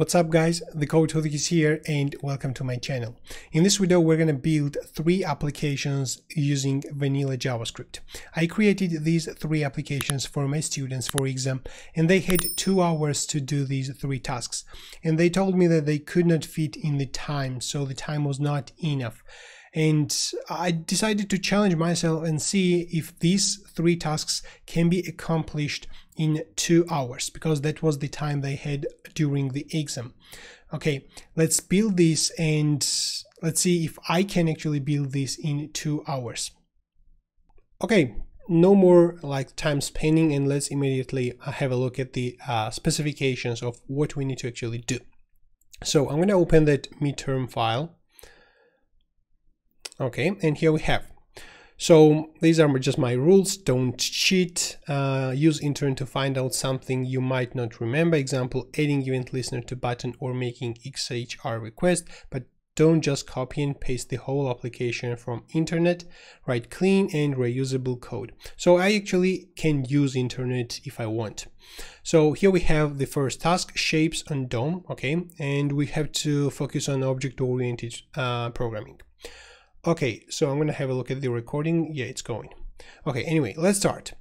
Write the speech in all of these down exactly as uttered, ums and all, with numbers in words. What's up guys, TheCodeholic is here and welcome to my channel. In this video we're going to build three applications using vanilla JavaScript. I created these three applications for my students for exam and they had two hours to do these three tasks. And they told me that they could not fit in the time, so the time was not enough. And I decided to challenge myself and see if these three tasks can be accomplished in two hours, because that was the time they had during the exam. Okay, let's build this and let's see if I can actually build this in two hours. Okay, no more like time spending, and let's immediately have a look at the uh, specifications of what we need to actually do. So I'm going to open that midterm file. Okay, and here we have. So these are just my rules. Don't cheat. Uh, use intern to find out something you might not remember. Example, adding event listener to button or making X H R request. But don't just copy and paste the whole application from internet. Write clean and reusable code. So I actually can use internet if I want. So here we have the first task, shapes on D O M. Okay, and we have to focus on object-oriented uh, programming. Okay, so I'm going to have a look at the recording. Yeah, it's going. Okay, anyway, let's start.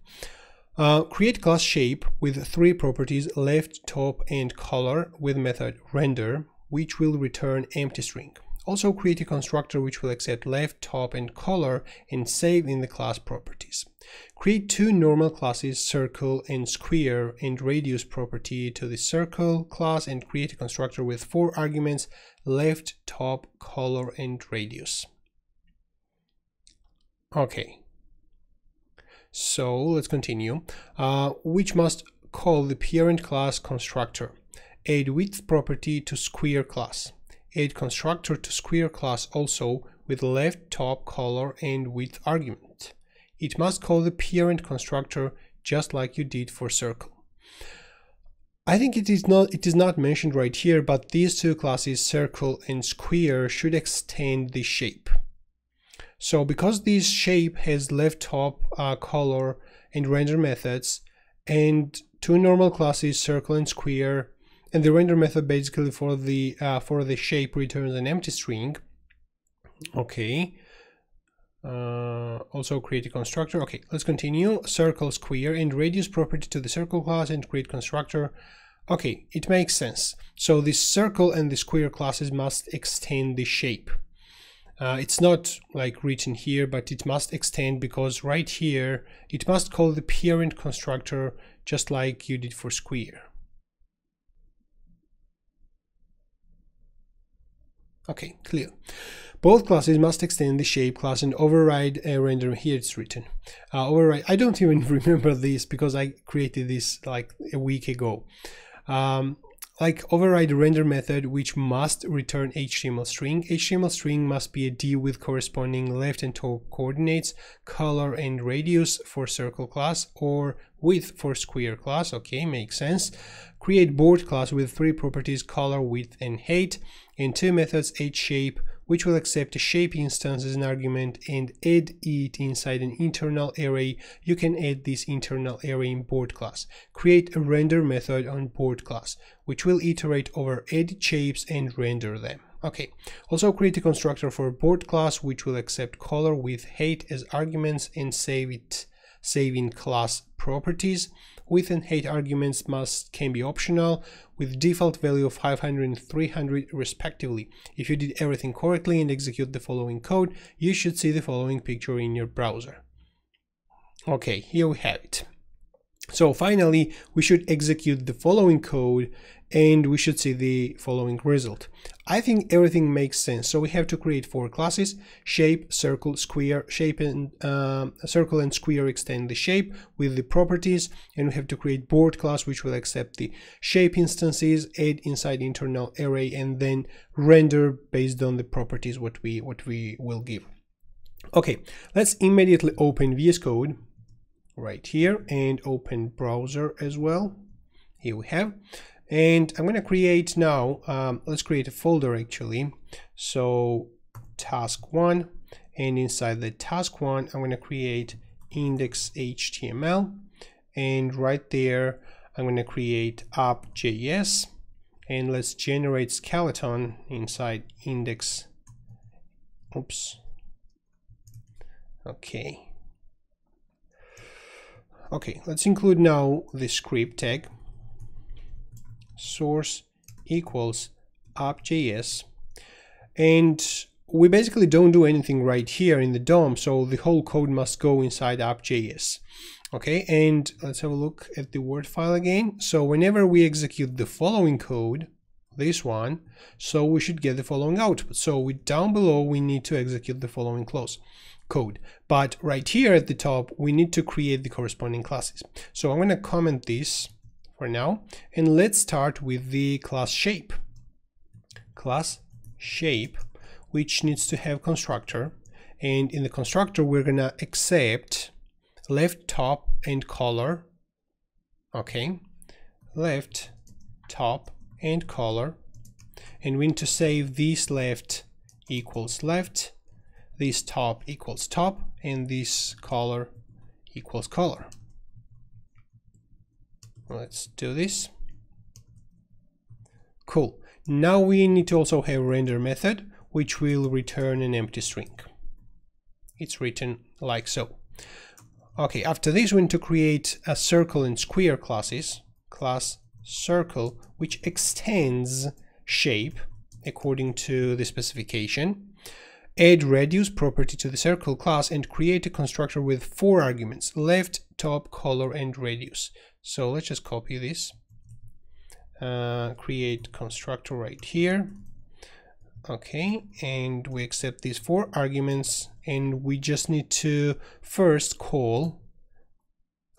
Uh, create class shape with three properties, left, top, and color, with method render, which will return empty string. Also create a constructor which will accept left, top, and color, and save in the class properties. Create two normal classes, circle and square, and radius property to the circle class, and create a constructor with four arguments, left, top, color, and radius. Okay, so let's continue, uh, which must call the parent class constructor. Add width property to square class. Add constructor to square class also with left, top, color, and width argument. It must call the parent constructor just like you did for circle. I think it is not it is not mentioned right here, but these two classes, circle and square, should extend the shape. So because this shape has left, top, uh, color, and render methods, and two normal classes, circle and square, and the render method basically for the uh, for the shape returns an empty string. Okay. Uh, also create a constructor. Okay, let's continue. Circle, square, and radius property to the circle class, and create constructor. Okay, it makes sense. So the circle and the square classes must extend the shape. Uh, it's not like written here, but it must extend, because right here it must call the parent constructor just like you did for square. Okay, clear. Both classes must extend the shape class and override a render. Here it's written. Uh, override. I don't even remember this because I created this like a week ago. Um, Like override render method, which must return H T M L string. H T M L string must be a D with corresponding left and top coordinates, color and radius for circle class, or width for square class. Okay, makes sense. Create board class with three properties, color, width, and height, and two methods, HShape, which will accept a shape instance as an argument and add it inside an internal array. You can add this internal array in board class. Create a render method on board class, which will iterate over added shapes and render them. Okay, also create a constructor for board class, which will accept color with height as arguments and save it, save in class properties. Width and height arguments must can be optional, with default value of five hundred and three hundred respectively. If you did everything correctly and execute the following code, you should see the following picture in your browser. Okay, here we have it. So finally, we should execute the following code and we should see the following result. I think everything makes sense. So we have to create four classes, shape, circle, square, shape and uh, circle and square extend the shape with the properties, and we have to create board class which will accept the shape instances, add inside internal array, and then render based on the properties what we what we will give. Okay, let's immediately open V S Code right here and open browser as well. Here we have. And I'm going to create now, um, let's create a folder actually. So task one, and inside the task one, I'm going to create index H T M L. And right there, I'm going to create app dot J S. and let's generate skeleton inside index. Oops. Okay. Okay, let's include now the script tag. Source equals app.js. And we basically don't do anything right here in the D O M, so the whole code must go inside app.js. Okay, and let's have a look at the Word file again. So whenever we execute the following code, this one, so we should get the following output. So we down below, we need to execute the following clause code. But right here at the top, we need to create the corresponding classes. So I'm going to comment this for now. And let's start with the class shape. Class shape, which needs to have constructor. And in the constructor, we're going to accept left, top, and color. Okay, left, top, and color. And we need to save this left equals left, this top equals top, and this color equals color. Let's do this. Cool. Now we need to also have a render method, which will return an empty string. It's written like so. Okay, after this we need to create a circle and square classes, class circle, which extends shape according to the specification. Add radius property to the circle class and create a constructor with four arguments, left, top, color, and radius. So let's just copy this, uh, create constructor right here. Okay, and we accept these four arguments, and we just need to first call,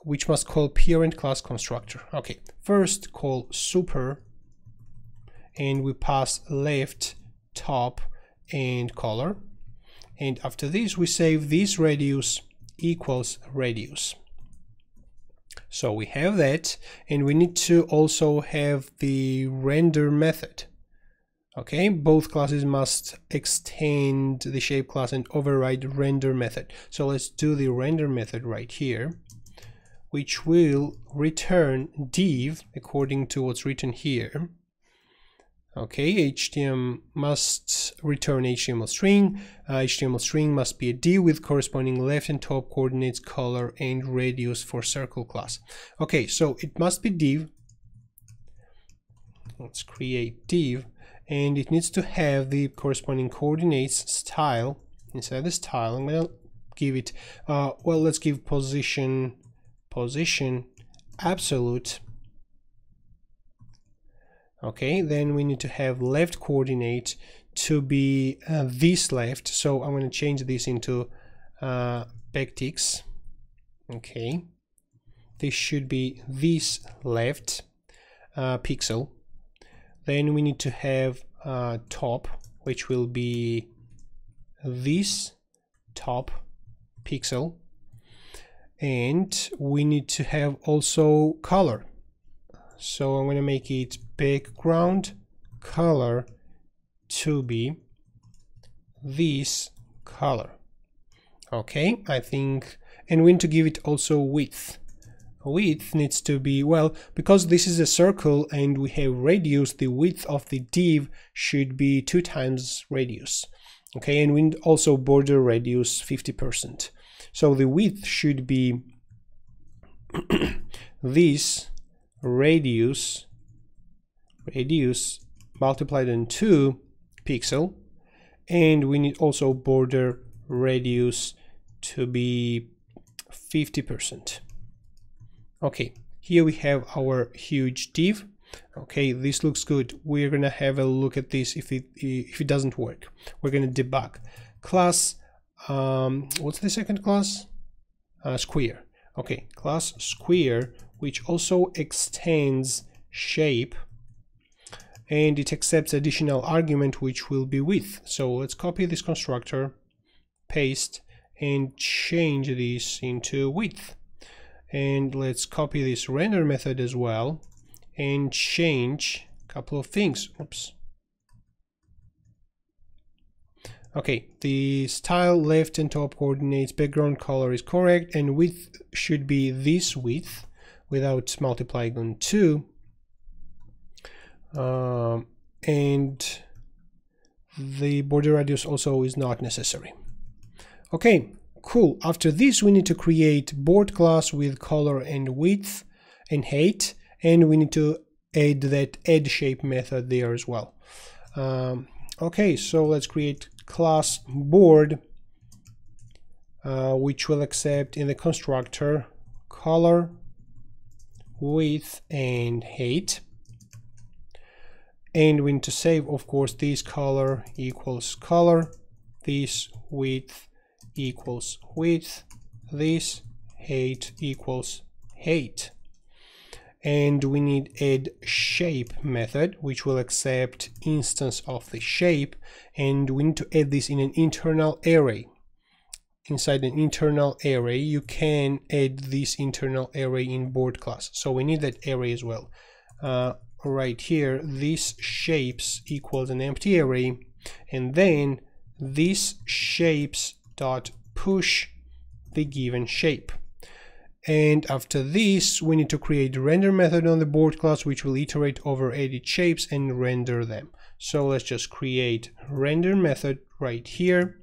which must call parent class constructor. Okay, first call super, and we pass left, top, and color. And after this, we save this radius equals radius. So we have that, and we need to also have the render method. Okay, both classes must extend the shape class and override render method. So let's do the render method right here, which will return div according to what's written here. Okay, H T M L must return H T M L string. Uh, H T M L string must be a div with corresponding left and top coordinates, color, and radius for circle class. Okay, so it must be div. Let's create div. And it needs to have the corresponding coordinates style. Inside the style, I'm gonna give it, uh, well, let's give position, position, absolute. Okay, then we need to have left coordinate to be uh, this left. So I'm gonna change this into uh, backticks. Okay, this should be this left uh, pixel. Then we need to have uh, top, which will be this top pixel. And we need to have also color. So I'm going to make it background color to be this color. Okay, I think, and we need to give it also width. Width needs to be, well, because this is a circle and we have radius, the width of the div should be two times radius. Okay, and we need also border radius fifty percent. So the width should be this radius, radius multiplied on two pixel, and we need also border radius to be fifty percent. Okay, here we have our huge div. Okay, this looks good. We're gonna have a look at this if it if it doesn't work. We're gonna debug. Class, um, what's the second class? Uh, square. Okay, class square, which also extends shape, and it accepts additional argument, which will be width. So let's copy this constructor, paste, and change this into width. And let's copy this render method as well and change a couple of things. Oops. Okay, the style left and top coordinates, background color is correct, and width should be this width without multiplying on two. um, and the border radius also is not necessary. Okay, cool. After this, we need to create board class with color and width and height, and we need to add that add shape method there as well. Um, okay, so let's create class board, uh, which will accept in the constructor color, width and height, and we need to save, of course, this color equals color, this width equals width, this height equals height, and we need add shape method, which will accept instance of the shape, and we need to add this in an internal array. Inside an internal array, you can add this internal array in board class, so we need that array as well. Uh, right here, this shapes equals an empty array, and then this shapes dot push the given shape. And after this, we need to create render method on the board class, which will iterate over edit shapes and render them. So let's just create render method right here.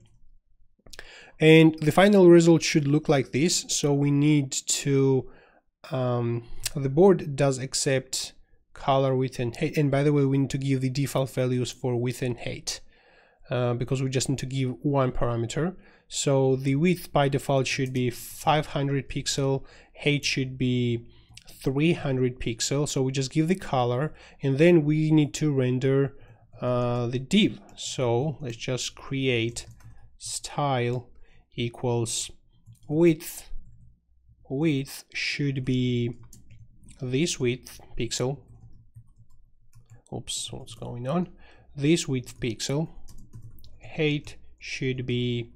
And the final result should look like this. So we need to, um, the board does accept color, width and height. And by the way, we need to give the default values for width and height, uh, because we just need to give one parameter. So the width by default should be five hundred pixel, height should be three hundred pixel. So we just give the color, and then we need to render uh, the div. So let's just create style equals width. Width should be this width pixel. Oops, what's going on? This width pixel. Height should be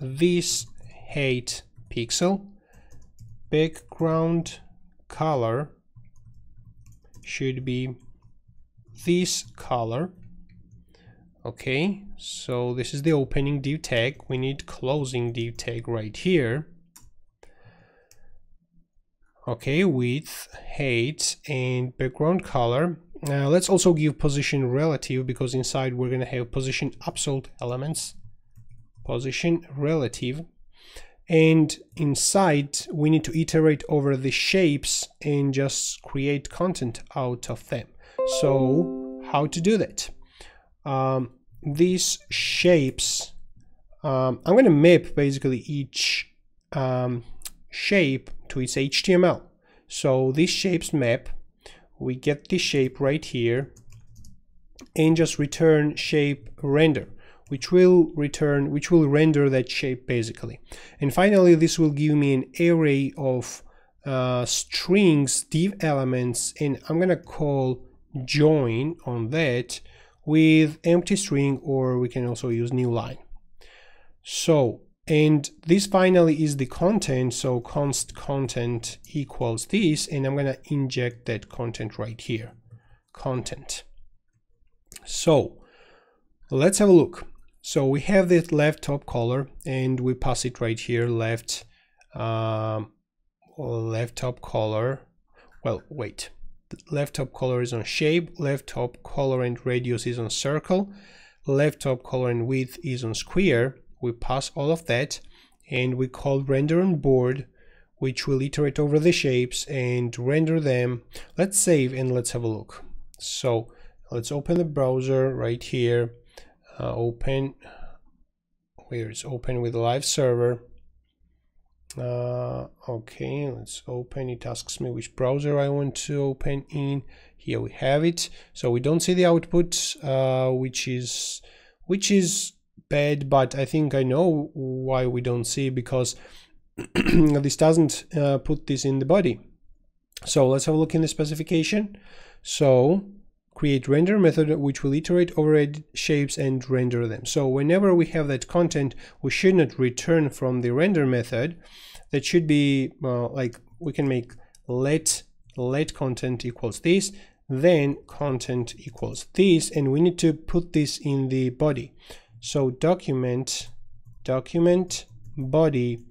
this height pixel. Background color should be this color. Okay, so this is the opening div tag. We need closing div tag right here. Okay, width, height, and background color. Now let's also give position relative, because inside we're gonna have position absolute elements. Position relative, and inside we need to iterate over the shapes and just create content out of them. So how to do that? Um, these shapes, um, I'm going to map basically each um, shape to its H T M L. So these shapes map, we get the shape right here, and just return shape render, which will return, which will render that shape basically. And finally, this will give me an array of uh, strings, div elements, and I'm going to call join on that with empty string, or we can also use new line. So, and this finally is the content. So const content equals this, and I'm gonna inject that content right here, content. So let's have a look. So we have that left top color, and we pass it right here, left um, left top color. Well, wait. Left top color is on shape, left top color and radius is on circle, left top color and width is on square. We pass all of that, and we call render on board, which will iterate over the shapes and render them. Let's save and let's have a look. So let's open the browser right here, uh, open, where it's open with live server. Uh, okay, let's open. It asks me which browser I want to open in. Here we have it. So we don't see the output, uh, which is which is bad, but I think I know why we don't see, because this doesn't uh, put this in the body. So let's have a look in the specification. So create render method, which will iterate over edit shapes and render them. So whenever we have that content, we should not return from the render method. That should be uh, like, we can make let let content equals this, then content equals this, and we need to put this in the body. So document document body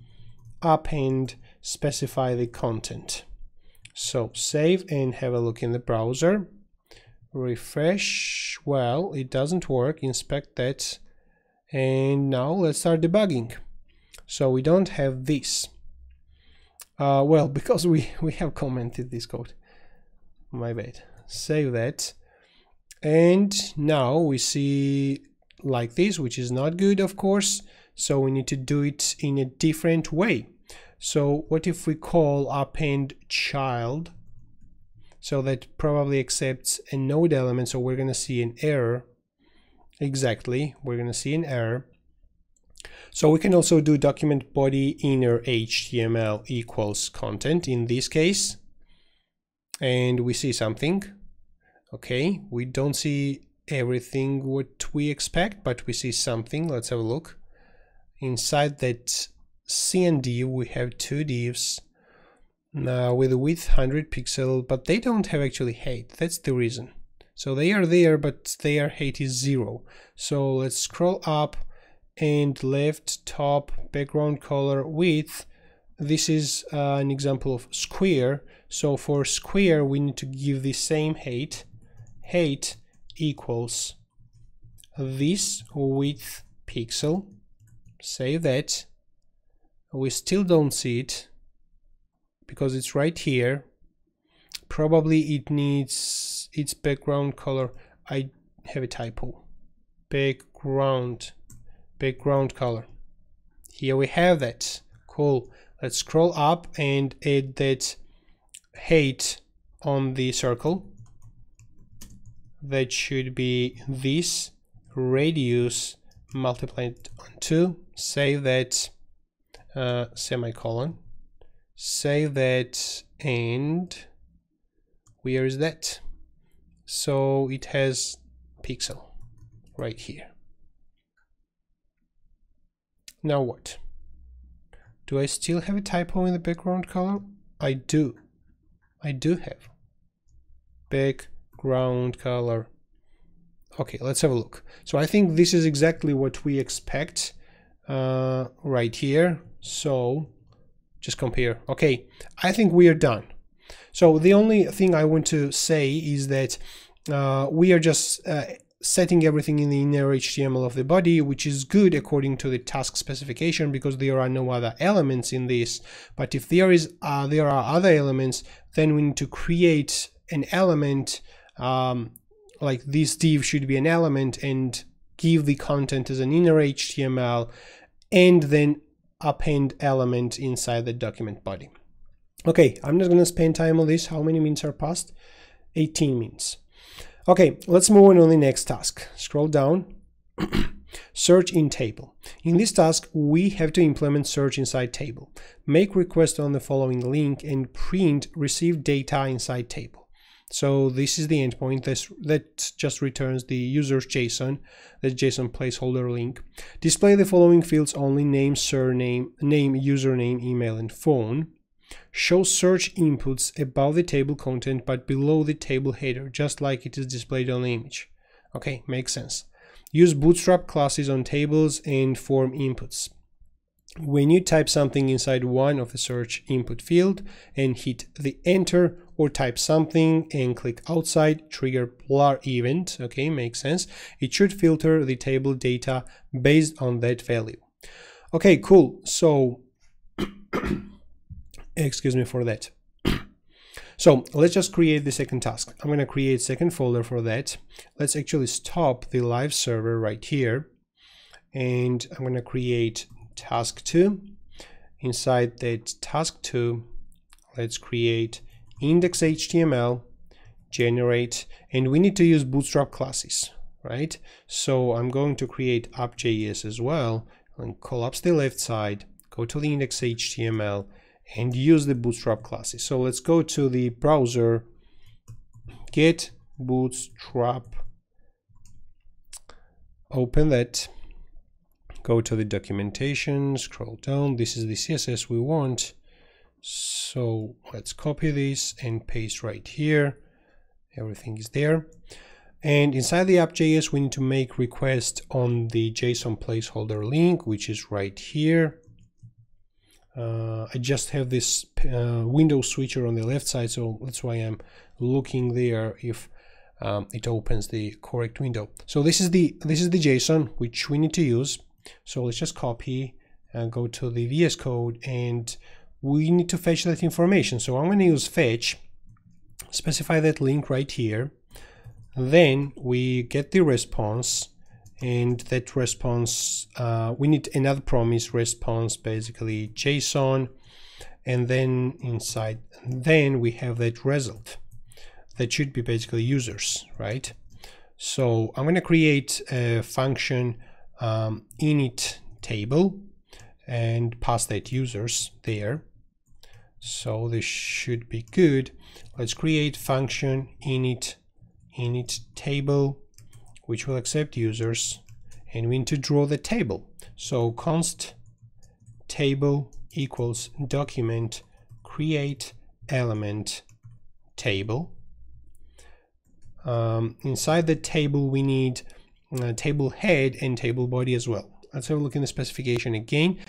append, specify the content. So save and have a look in the browser. refresh. Well, it doesn't work. Inspect that. And now let's start debugging. So we don't have this. Uh, well, because we, we have commented this code. My bad. Save that. And now we see like this, which is not good, of course. So we need to do it in a different way. So what if we call append child? So that probably accepts a node element, so we're gonna see an error. Exactly, we're gonna see an error. So we can also do document body inner H T M L equals content in this case, and we see something. Okay, we don't see everything what we expect, but we see something. Let's have a look. Inside that C N div we have two divs. Now with width one hundred pixel, but they don't have actually height. That's the reason. So they are there, but their height is zero. So let's scroll up and left, top, background color, width. This is uh, an example of square. So for square we need to give the same height. Height equals this width pixel. Save that. We still don't see it, because it's right here. Probably it needs its background color. I have a typo. Background. Background color. Here we have that. Cool. Let's scroll up and add that height on the circle. That should be this radius multiplied on two. Save that. Uh, semicolon. Save that, and where is that? So it has pixel right here. Now what? Do I still have a typo in the background color? I do. I do have background color. Okay, let's have a look. So I think this is exactly what we expect uh, right here. So just compare. Okay, I think we are done. So the only thing I want to say is that uh, we are just uh, setting everything in the inner H T M L of the body, which is good according to the task specification, because there are no other elements in this. But if there is uh, there are other elements, then we need to create an element, um, like this div should be an element, and give the content as an inner H T M L, and then append element inside the document body. Okay, I'm not going to spend time on this. How many minutes are passed? eighteen minutes. Okay, let's move on to the next task. Scroll down. Search in table. In this task, we have to implement search inside table. Make request on the following link and print receive data inside table. So this is the endpoint. This, that just returns the user's JSON, the JSON placeholder link. Display the following fields only: name, surname, name, username, email, and phone. Show search inputs above the table content but below the table header, just like it is displayed on the image. Okay, makes sense. Use Bootstrap classes on tables and form inputs. When you type something inside one of the search input field and hit the enter, or type something and click outside, trigger blur event. Okay, makes sense. It should filter the table data based on that value. Okay, cool. So excuse me for that. So let's just create the second task. I'm going to create second folder for that. Let's actually stop the live server right here, and I'm going to create task two. Inside that task two, let's create index H T M L, generate, and we need to use Bootstrap classes, right? So I'm going to create app dot J S as well, and collapse the left side, go to the index H T M L, and use the Bootstrap classes. So let's go to the browser, get Bootstrap, open that, go to the documentation, scroll down. This is the C S S we want. So let's copy this and paste right here. Everything is there. And inside the app dot J S, we need to make request on the JSON placeholder link, which is right here. Uh, I just have this uh, window switcher on the left side, so that's why I'm looking there if um, it opens the correct window. So this is the this is the JSON which we need to use. So let's just copy and go to the V S Code, and we need to fetch that information. So I'm going to use fetch, specify that link right here, then we get the response, and that response, uh, we need another promise response, basically JSON, and then inside, then we have that result that should be basically users, right? So I'm going to create a function um, init table and pass that users there. So this should be good. Let's create function init init table, which will accept users, and we need to draw the table. So const table equals document create element table. Um, inside the table we need a table head and table body as well. Let's have a look in the specification again.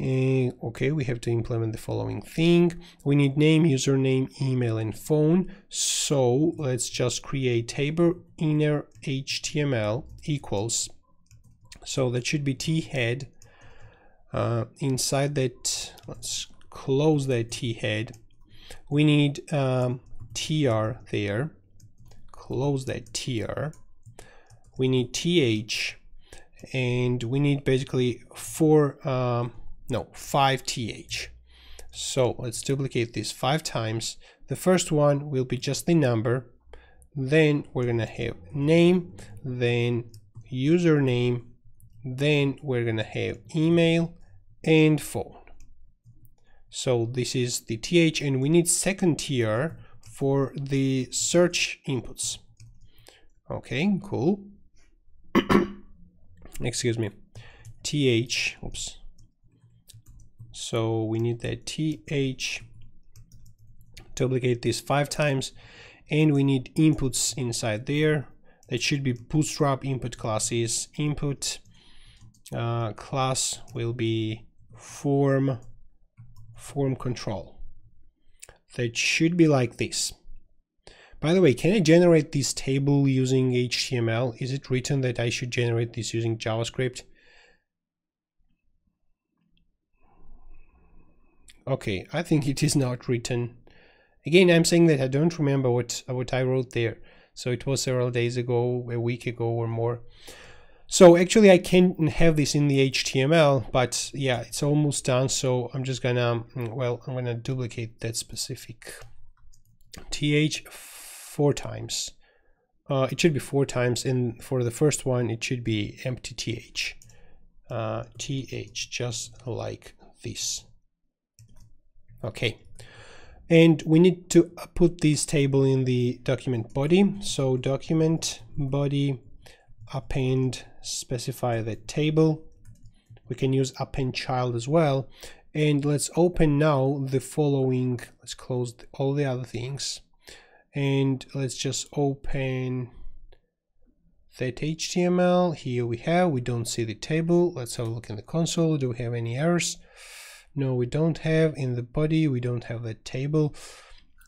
Uh, okay, we have to implement the following thing. We need name, username, email, and phone. So let's just create table inner H T M L equals. So that should be T head. Uh, inside that, let's close that T head. We need um, T R there. Close that T R. We need T H. And we need basically four, um, no, five T H. So let's duplicate this five times. The first one will be just the number. Then we're gonna have name, then username, then we're gonna have email and phone. So this is the T H, and we need second T R for the search inputs. Okay, cool. Excuse me, T H, oops. So we need that T H, duplicate this five times, and we need inputs inside there. That should be Bootstrap input classes. Input uh, class will be form, form control. That should be like this. By the way, can I generate this table using H T M L? Is it written that I should generate this using JavaScript? Okay, I think it is not written. Again, I'm saying that I don't remember what, what I wrote there. So it was several days ago, a week ago or more. So actually I can have this in the H T M L, but yeah, it's almost done. So I'm just gonna, well, I'm gonna duplicate that specific T H four times. Uh, it should be four times, and for the first one it should be empty T H. Uh, T H, just like this. Okay, and we need to put this table in the document body. So document body, append, specify the table. We can use append child as well. And let's open now the following, let's close the, all the other things. And let's just open that H T M L. Here we have, we don't see the table. Let's have a look in the console. Do we have any errors? No, we don't have. In the body, we don't have that table.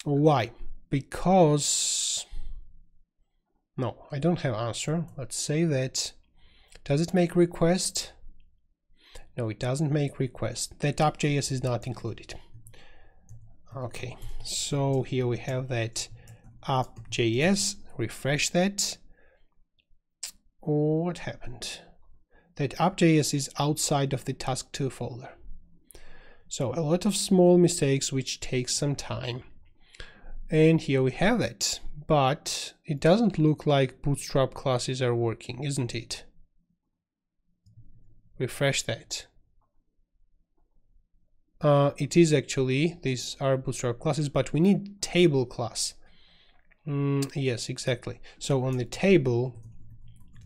Why? Because, no, I don't have answer. Let's save that. Does it make request? No, it doesn't make request. That app.js is not included. Okay, so here we have that app.js. Refresh that. Oh, what happened? That app.js is outside of the task two folder. So a lot of small mistakes which takes some time. And here we have it. But it doesn't look like Bootstrap classes are working, isn't it? Refresh that. Uh, it is actually, these are Bootstrap classes, but we need table class. Mm, yes, exactly. So on the table,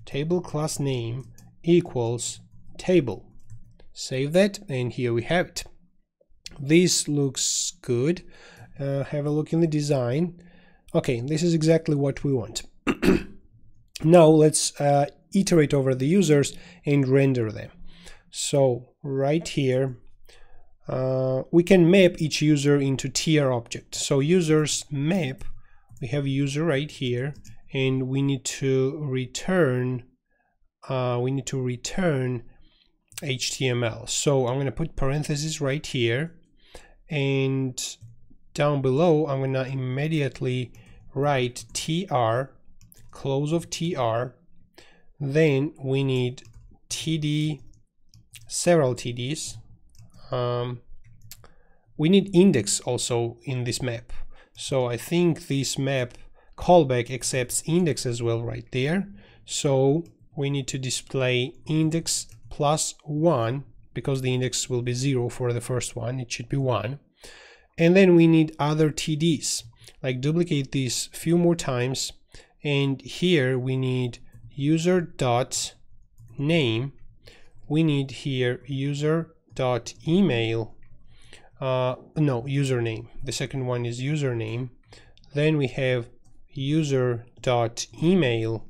table class name equals table. Save that, and here we have it. This looks good. Uh, have a look in the design. Okay, this is exactly what we want. Now let's uh, iterate over the users and render them. So right here, Uh, we can map each user into T R object. So users map, we have user right here, and we need to return uh, we need to return H T M L. So I'm going to put parentheses right here, and down below I'm going to immediately write T R, close of T R, then we need T D, several T Ds. Um, we need index also in this map, so I think this map callback accepts index as well right there, so we need to display index plus one, because the index will be zero for the first one, it should be one. And then we need other T Ds, like duplicate this few more times, and here we need user dot name, we need here user dot email, uh, no, username, the second one is username, then we have user dot email,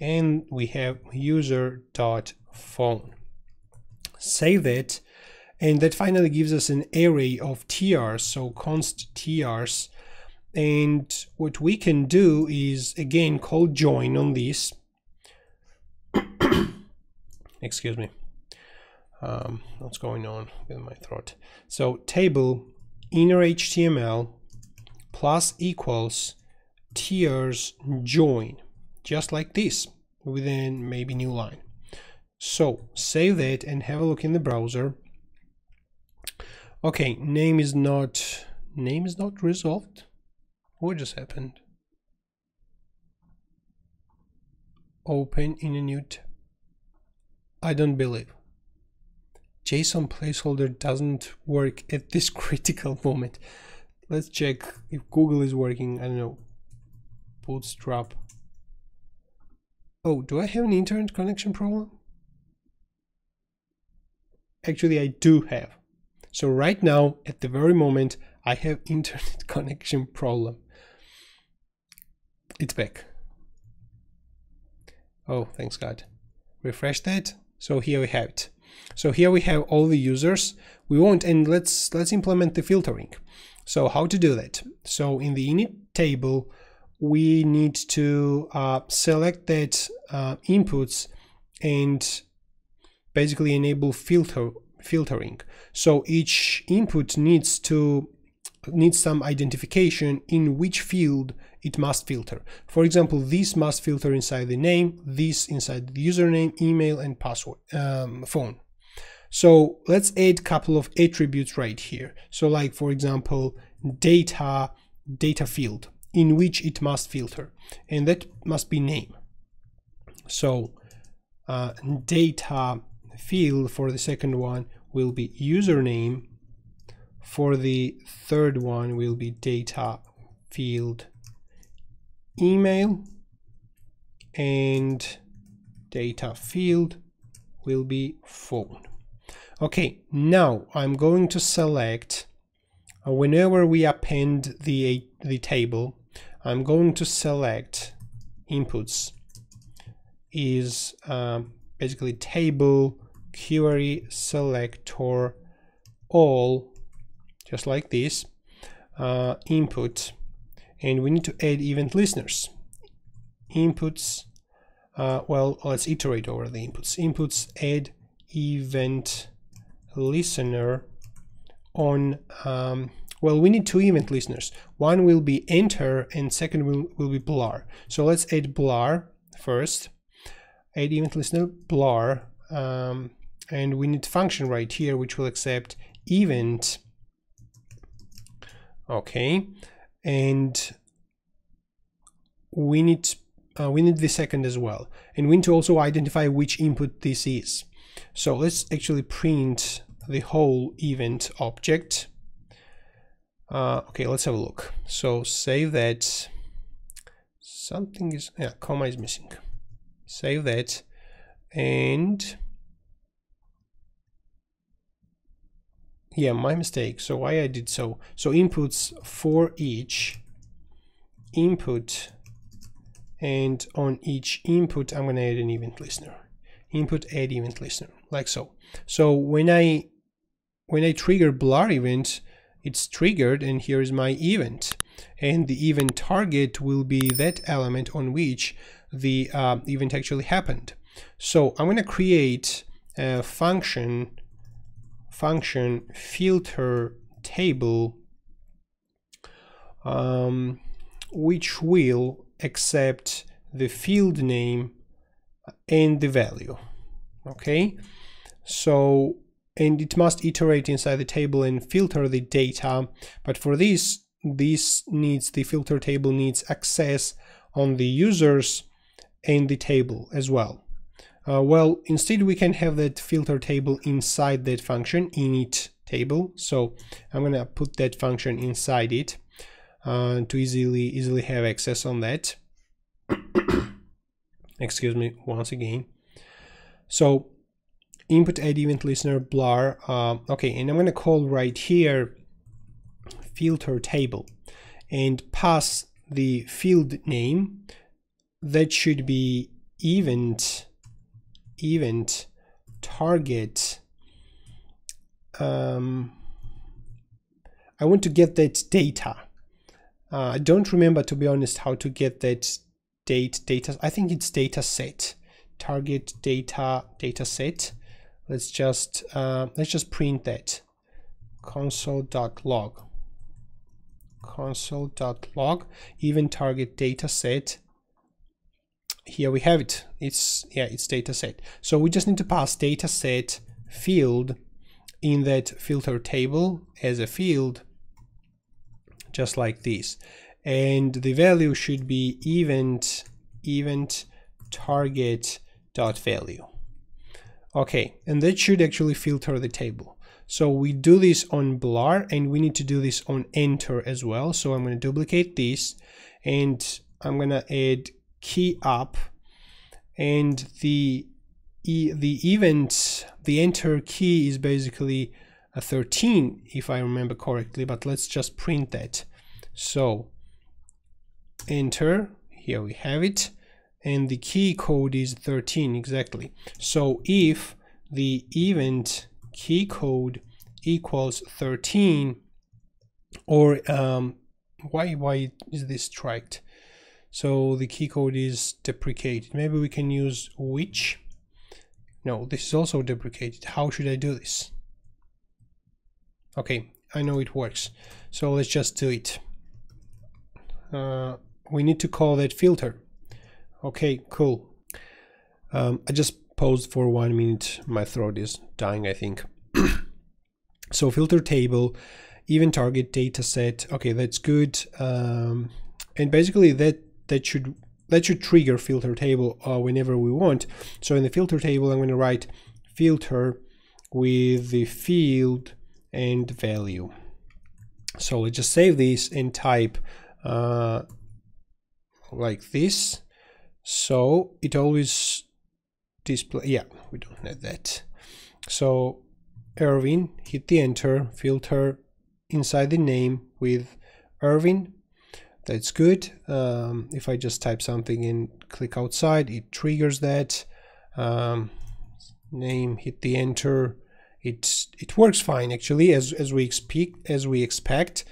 and we have user dot phone. Save it, and that finally gives us an array of T Rs, so const T Rs. And what we can do is again call join on this. Excuse me. Um, what's going on with my throat? So table inner H T M L plus equals T Rs join, just like this, within maybe new line. So save that and have a look in the browser. Okay, name is not name is not resolved. What just happened? Open in a new tab. I don't believe. JSON placeholder doesn't work at this critical moment. Let's check if Google is working. I don't know. Bootstrap. Oh, do I have an internet connection problem? Actually, I do have. So right now, at the very moment, I have internet connection problem. It's back. Oh, thanks God. Refresh that. So here we have it. So here we have all the users we want, and let's let's implement the filtering. So how to do that? So in the init table, we need to uh, select that uh, inputs and basically enable filter filtering. So each input needs to needs some identification in which field it must filter. For example, this must filter inside the name, this inside the username, email, and password, um, phone. So let's add a couple of attributes right here. So like, for example, data data field, in which it must filter, and that must be name. So uh, data field for the second one will be username, for the third one will be data field email, and data field will be phone. Okay, now I'm going to select, uh, whenever we append the, the table, I'm going to select inputs is um, basically table query selector all, just like this, uh, input, and we need to add event listeners. Inputs, uh, well, let's iterate over the inputs. Inputs add event listener on, um, well, we need two event listeners. One will be enter and second will, will be blar. So let's add blar first. Add event listener blar, um, and we need function right here which will accept event. Okay, and we need uh, we need the second as well, and we need to also identify which input this is. So let's actually print the whole event object. Uh, okay, let's have a look. So save that. Something is yeah, comma is missing. Save that, and yeah, my mistake. So why I did so? So inputs for each input, and on each input I'm gonna add an event listener. Input add event listener, like so. So when I when I trigger blar event, it's triggered, and here is my event. and the event target will be that element on which the uh, event actually happened. So I'm going to create a function function filter table um, which will accept the field name and the value. Okay, so and it must iterate inside the table and filter the data, but for this this needs the filter table needs access on the users and the table as well. Uh, well, instead we can have that filter table inside that function init table, so I'm gonna put that function inside it uh, to easily easily have access on that. Excuse me once again. So input add event listener blar. Uh, okay, and I'm gonna call right here filter table and pass the field name that should be event event target. um, I want to get that data. uh, I don't remember, to be honest, how to get that date data. I think it's data set, target data data set. Let's just uh, let's just print that. console.log console.log event target data set. Here we have it. It's yeah, it's data set. So we just need to pass data set field in that filter table as a field, just like this. And the value should be event event target dot value. Okay, and that should actually filter the table. So we do this on blar, and we need to do this on enter as well. So I'm going to duplicate this, and I'm going to add key up, and the e the event the enter key is basically a thirteen if I remember correctly, but let's just print that. So enter, here we have it, and the key code is thirteen exactly. So if the event key code equals thirteen, or um, why why is this tracked? So the key code is deprecated. Maybe we can use which. No, this is also deprecated. How should I do this? Okay, I know it works. So let's just do it. Uh, we need to call that filter. Okay, cool. Um, I just paused for one minute. My throat is dying, I think. So filter table, event target data set. Okay, that's good. Um, and basically that that should that should trigger filter table uh, whenever we want. So in the filter table, I'm going to write filter with the field and value. So let's just save this and type uh, like this. So it always display. Yeah, we don't need that. So Irvin, hit the enter, filter inside the name with Irvin. That's good. Um, if I just type something and click outside, it triggers that. Um, name, hit the enter. It it works fine actually, as as we expect as we expect.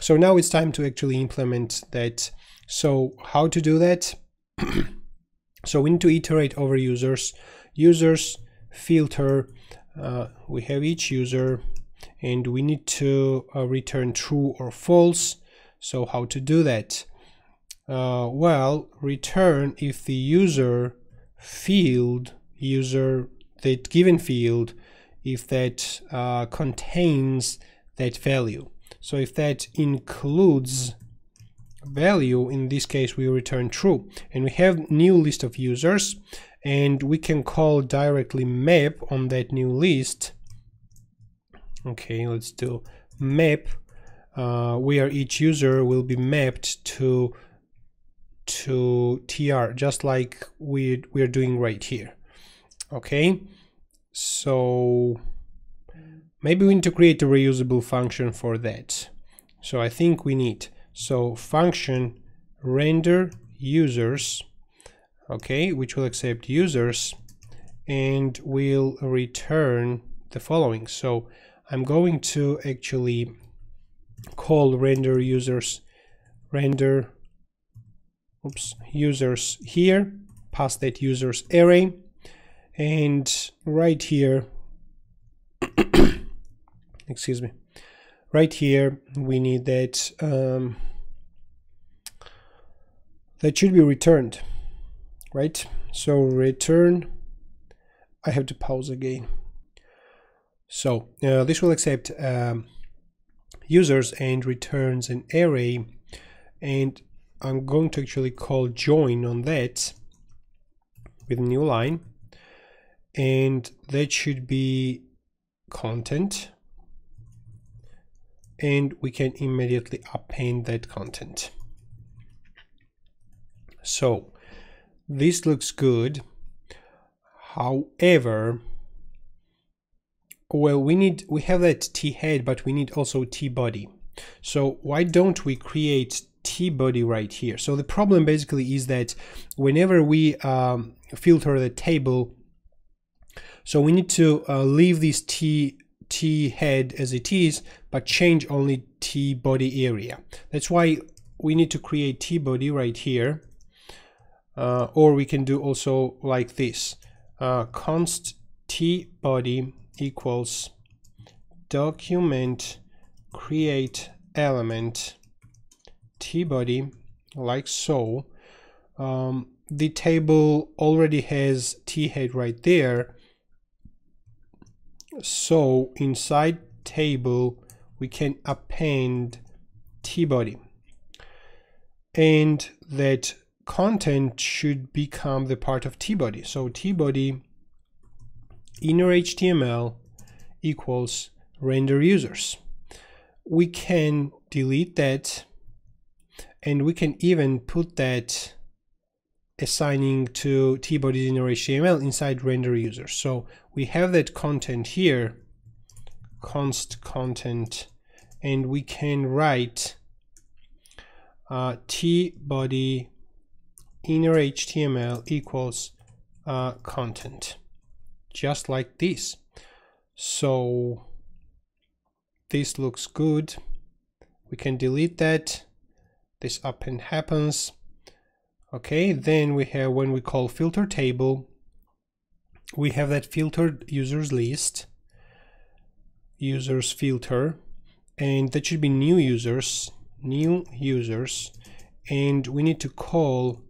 So now it's time to actually implement that. So how to do that? So we need to iterate over users, users filter. Uh, we have each user, and we need to uh, return true or false. So how to do that? Uh, well, return if the user field, user, that given field, if that uh, contains that value. So if that includes value, in this case we return true. And we have new list of users, and we can call directly map on that new list. Okay, let's do map. Uh, where each user will be mapped to to T R, just like we we're doing right here. Okay, so maybe we need to create a reusable function for that. So I think we need, so function render users, okay, which will accept users and will return the following. So I'm going to actually call render users render oops, users here, pass that users array, and right here excuse me, right here we need that um, that should be returned, right? So return, I have to pause again. So uh, this will accept um, users and returns an array, and I'm going to actually call join on that with a new line, and that should be content, and we can immediately append that content. So this looks good. However, well, we need we have that T head, but we need also T body. So why don't we create T body right here? So the problem basically is that whenever we um, filter the table, so we need to uh, leave this T T head as it is, but change only T body area. That's why we need to create T body right here, uh, or we can do also like this. Uh, const T body equals document create element T body, like so. Um, the table already has T head right there, so inside table we can append T body, and that content should become the part of T body. So T body inner H T M L equals render users. We can delete that, and we can even put that assigning to T body inner H T M L inside render users. So we have that content here, const content, and we can write uh, T body inner H T M L equals uh, content, just like this. So this looks good. We can delete that. This append happens. Okay, then we have, when we call filter table, we have that filtered users list, users filter, and that should be new users, new users, and we need to call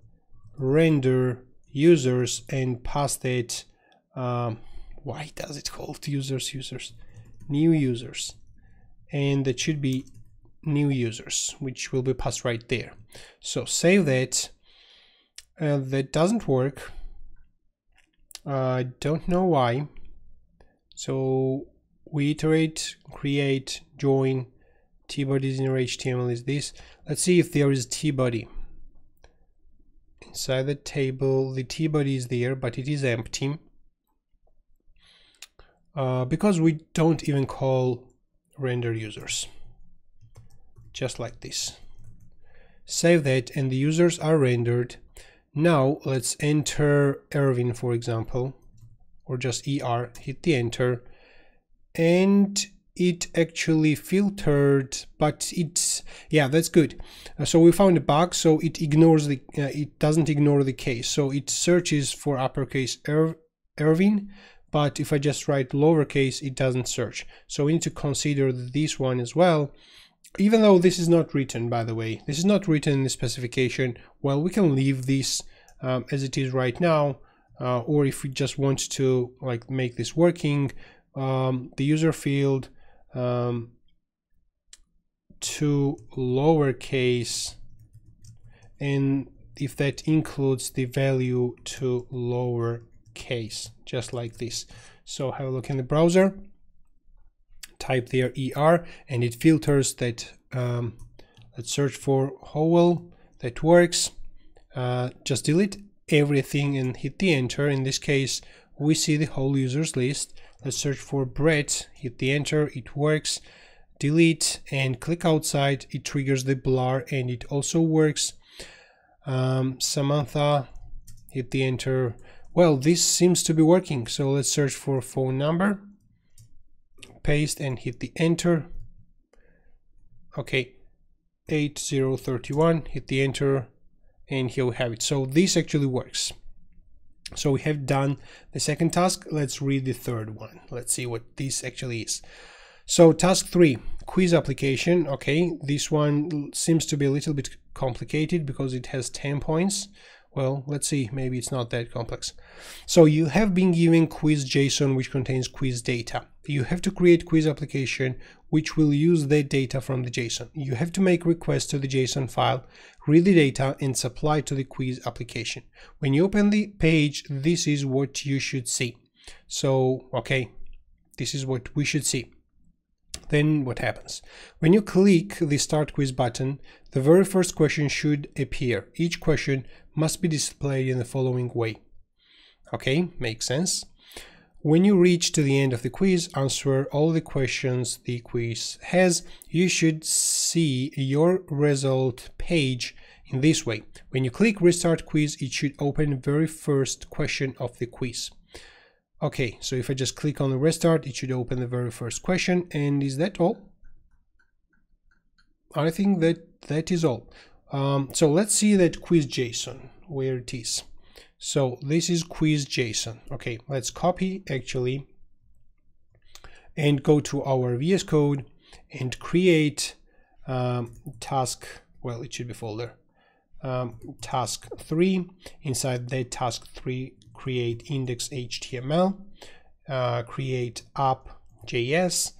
render users and pass that um, why does it call users users new users, and that should be new users, which will be passed right there. So save that. Uh, that doesn't work. I uh, don't know why. So we iterate, create, join, T body inner H T M L is this. Let's see if there is T body inside the table. The T body is there, but it is empty uh, because we don't even call render users, just like this. Save that, and the users are rendered. Now let's enter Erwin, for example, or just E R, hit the enter, and it actually filtered, but it's, yeah, that's good. Uh, so we found a bug, so it ignores the, uh, it doesn't ignore the case. So it searches for uppercase er Erwin, but if I just write lowercase, it doesn't search. So we need to consider this one as well. Even though this is not written, by the way, this is not written in the specification. Well, we can leave this um, as it is right now, uh, or if we just want to like make this working, um, the user field um, to lowercase, and if that includes the value to lowercase, just like this. So have a look in the browser, type there E R, and it filters that. Um, let's search for Howell. That works. Uh, just delete everything and hit the enter. In this case, we see the whole users list. Let's search for Brett, hit the enter, it works. Delete and click outside, it triggers the blur and it also works. Um, Samantha, hit the enter. Well, this seems to be working. So let's search for phone number, paste and hit the enter. Okay, eight zero three one, hit the enter, and here we have it. So this actually works. So we have done the second task. Let's read the third one. Let's see what this actually is. So task three, quiz application. Okay, this one seems to be a little bit complicated because it has ten points. Well, let's see, maybe it's not that complex. So you have been given quiz JSON, which contains quiz data. You have to create quiz application, which will use that data from the JSON. You have to make requests to the JSON file, read the data, and supply to the quiz application. When you open the page, this is what you should see. So, okay, this is what we should see. Then what happens? When you click the Start Quiz button, the very first question should appear. Each question must be displayed in the following way. Okay, makes sense. When you reach to the end of the quiz, answer all the questions the quiz has. You should see your result page in this way. When you click Restart Quiz, it should open the very first question of the quiz. Okay, so if I just click on the restart, it should open the very first question. And is that all? I think that that is all. Um, so let's see that quiz JSON, where it is. So this is quiz JSON. Okay, let's copy actually and go to our V S Code and create um, task, well, it should be folder, um, task three. Inside that task three, create index H T M L, uh, create app.js.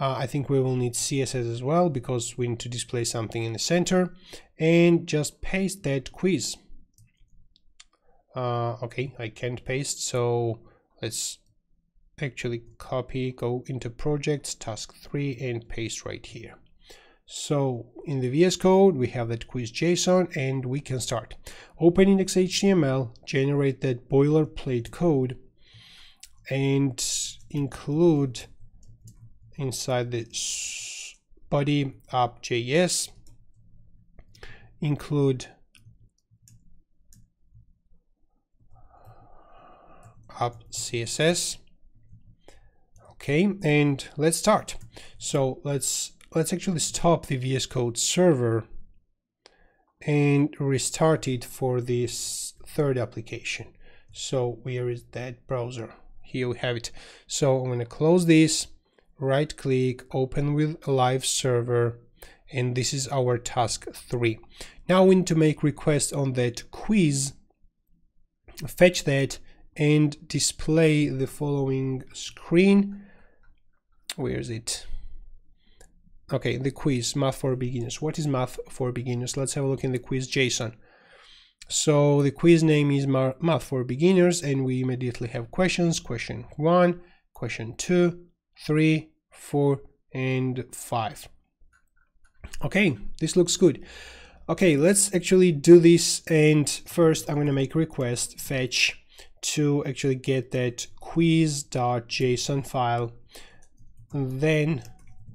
Uh, I think we will need C S S as well because we need to display something in the center, and just paste that quiz. Uh, okay, I can't paste, so let's actually copy, go into projects, task three, and paste right here. So in the V S Code, we have that quiz JSON, and we can start. Open index H T M L, generate that boilerplate code, and include inside the body app.js, include app.css. Okay, and let's start. So let's Let's actually stop the V S Code server and restart it for this third application. So where is that browser? Here we have it. So I'm going to close this, right click, open with live server, and this is our task three. Now we need to make request on that quiz, fetch that, and display the following screen. Where is it? Okay, the quiz, math for beginners. What is math for beginners? Let's have a look in the quiz JSON. So the quiz name is math for beginners, and we immediately have questions. Question one, question two, three, four, and five. Okay, this looks good. Okay, let's actually do this. And first I'm going to make a request, fetch, to actually get that quiz.json file. Then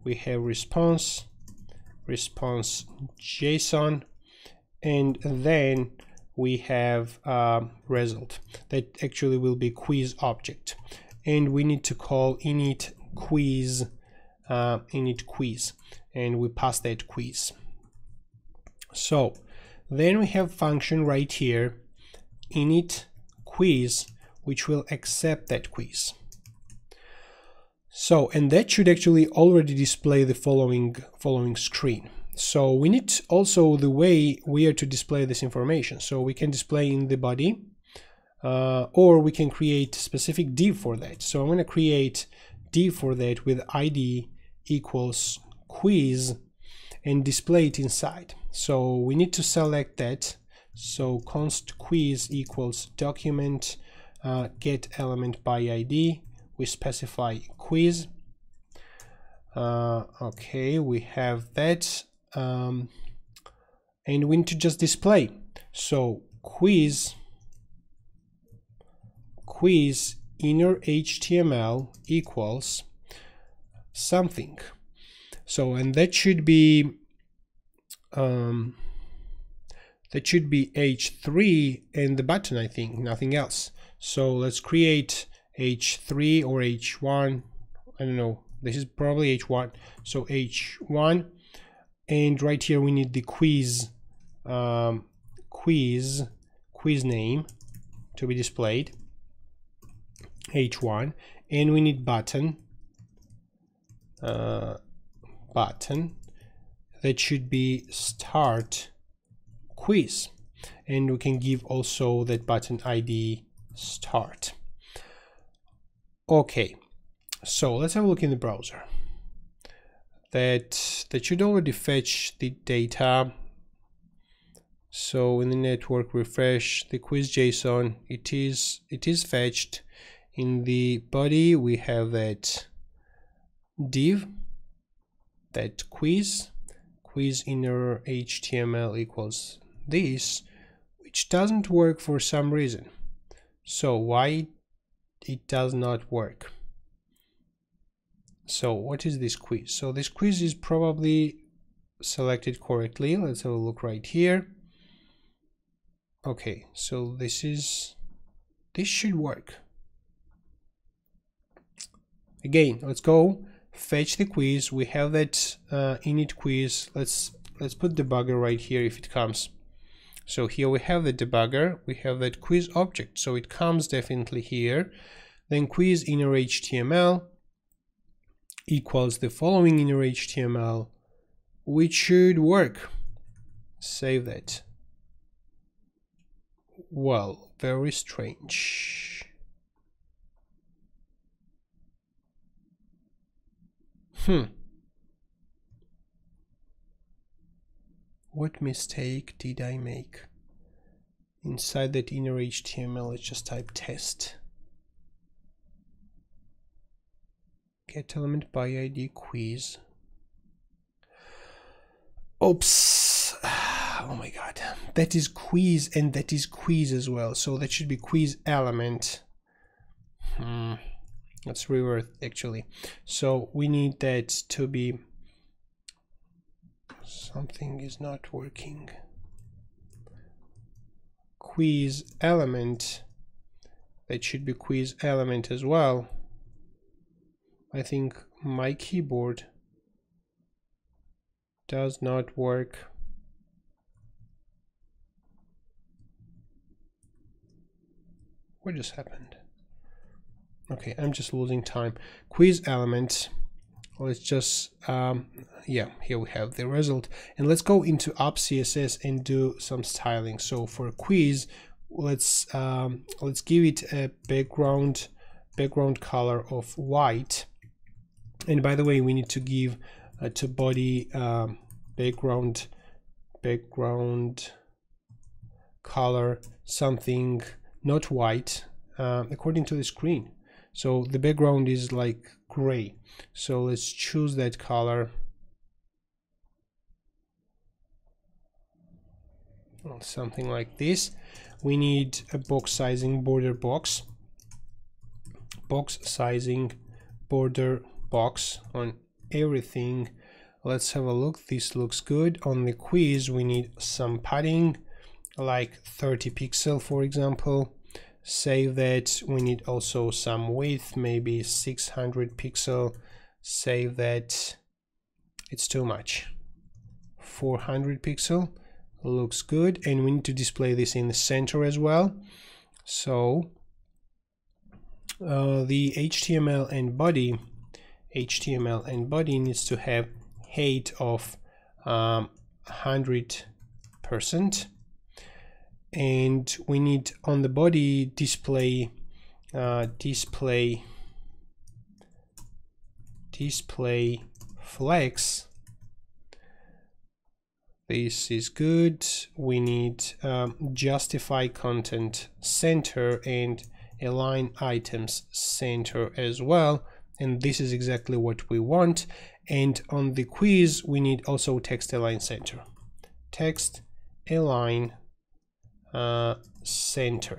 we have response, response JSON, and then we have um, result. That actually will be quiz object. And we need to call init quiz, uh, init quiz, and we pass that quiz. So then we have function right here, init quiz, which will accept that quiz. So, and that should actually already display the following following screen. So we need also the way we are to display this information. So we can display in the body, uh, or we can create specific div for that. So I'm going to create div for that with I D equals quiz and display it inside. So we need to select that. So const quiz equals document uh, get element by I D. We specify quiz. Uh, okay, we have that, um, and we need to just display. So quiz quiz inner H T M L equals something. So and that should be um, that should be H three and the button, I think, nothing else. So let's create H three or H one, I don't know, this is probably H one. So H one, and right here we need the quiz um, quiz quiz name to be displayed, H one, and we need button uh, button that should be start quiz, and we can give also that button I D start. Okay, so let's have a look in the browser. That that should already fetch the data. So in the network refresh the quiz JSON, it is it is fetched. In the body we have that div, that quiz quiz inner H T M L equals this, which doesn't work for some reason. So why it does not work? So what is this quiz? So this quiz is probably selected correctly. Let's have a look right here. Okay, so this is this should work. Again, let's go fetch the quiz. We have that uh, init quiz. Let's let's put debugger right here if it comes. So here we have the debugger. We have that quiz object, so it comes definitely here. Then quiz inner H T M L equals the following inner H T M L, which should work. Save that. Well, very strange. Hmm. What mistake did I make? Inside that inner H T M L, let's just type test. Get element by I D quiz. Oops. Oh my god. That is quiz and that is quiz as well. So that should be quiz element. Hmm. Let's revert actually. So we need that to be. Something is not working. Quiz element. That should be quiz element as well. I think my keyboard does not work. What just happened? Okay, I'm just losing time. Quiz element. Let's just um, yeah, here we have the result, and let's go into app C S S and do some styling. So for quiz, let's um, let's give it a background background color of white. And by the way, we need to give uh, to body um, background background color something not white uh, according to the screen. So the background is like gray. So let's choose that color. Well, something like this. We need a box sizing border box. Box sizing border box on everything. Let's have a look. This looks good. On the quiz, we need some padding, like thirty pixel, for example. Save that. We need also some width, maybe six hundred pixel. Save that. It's too much. four hundred pixel looks good, and we need to display this in the center as well. So uh, the H T M L and body H T M L and body needs to have height of um, one hundred percent. And we need on the body display uh, display display flex. This is good. We need um, justify content center and align items center as well, and this is exactly what we want. And on the quiz we need also text align center, text align Uh, center.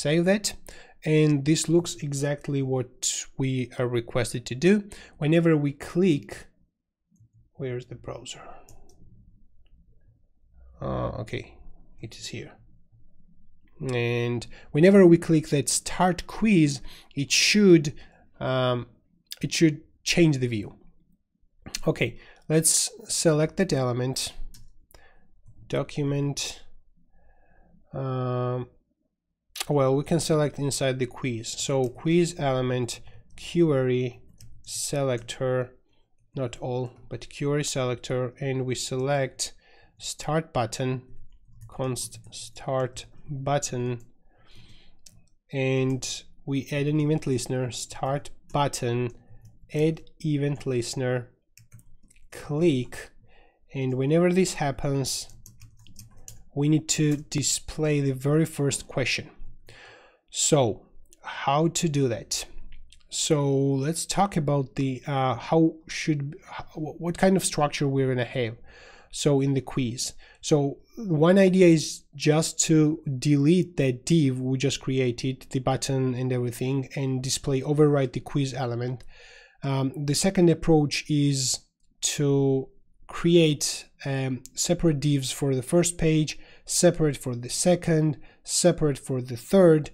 Save that, and this looks exactly what we are requested to do. Whenever we click, where's the browser? Uh, okay, it is here. And whenever we click that start quiz, it should um, it should change the view. Okay, Let's select that element, document. Um, well, we can select inside the quiz. So quiz element, query selector, not all, but query selector, and we select start button, const start button, and we add an event listener, start button, add event listener, click, and whenever this happens, we need to display the very first question. So how to do that? So let's talk about the uh, how should what kind of structure we're gonna have. So in the quiz, so one idea is just to delete that div we just created, the button and everything, and display override the quiz element. Um, the second approach is to create um, separate divs for the first page, separate for the second, separate for the third,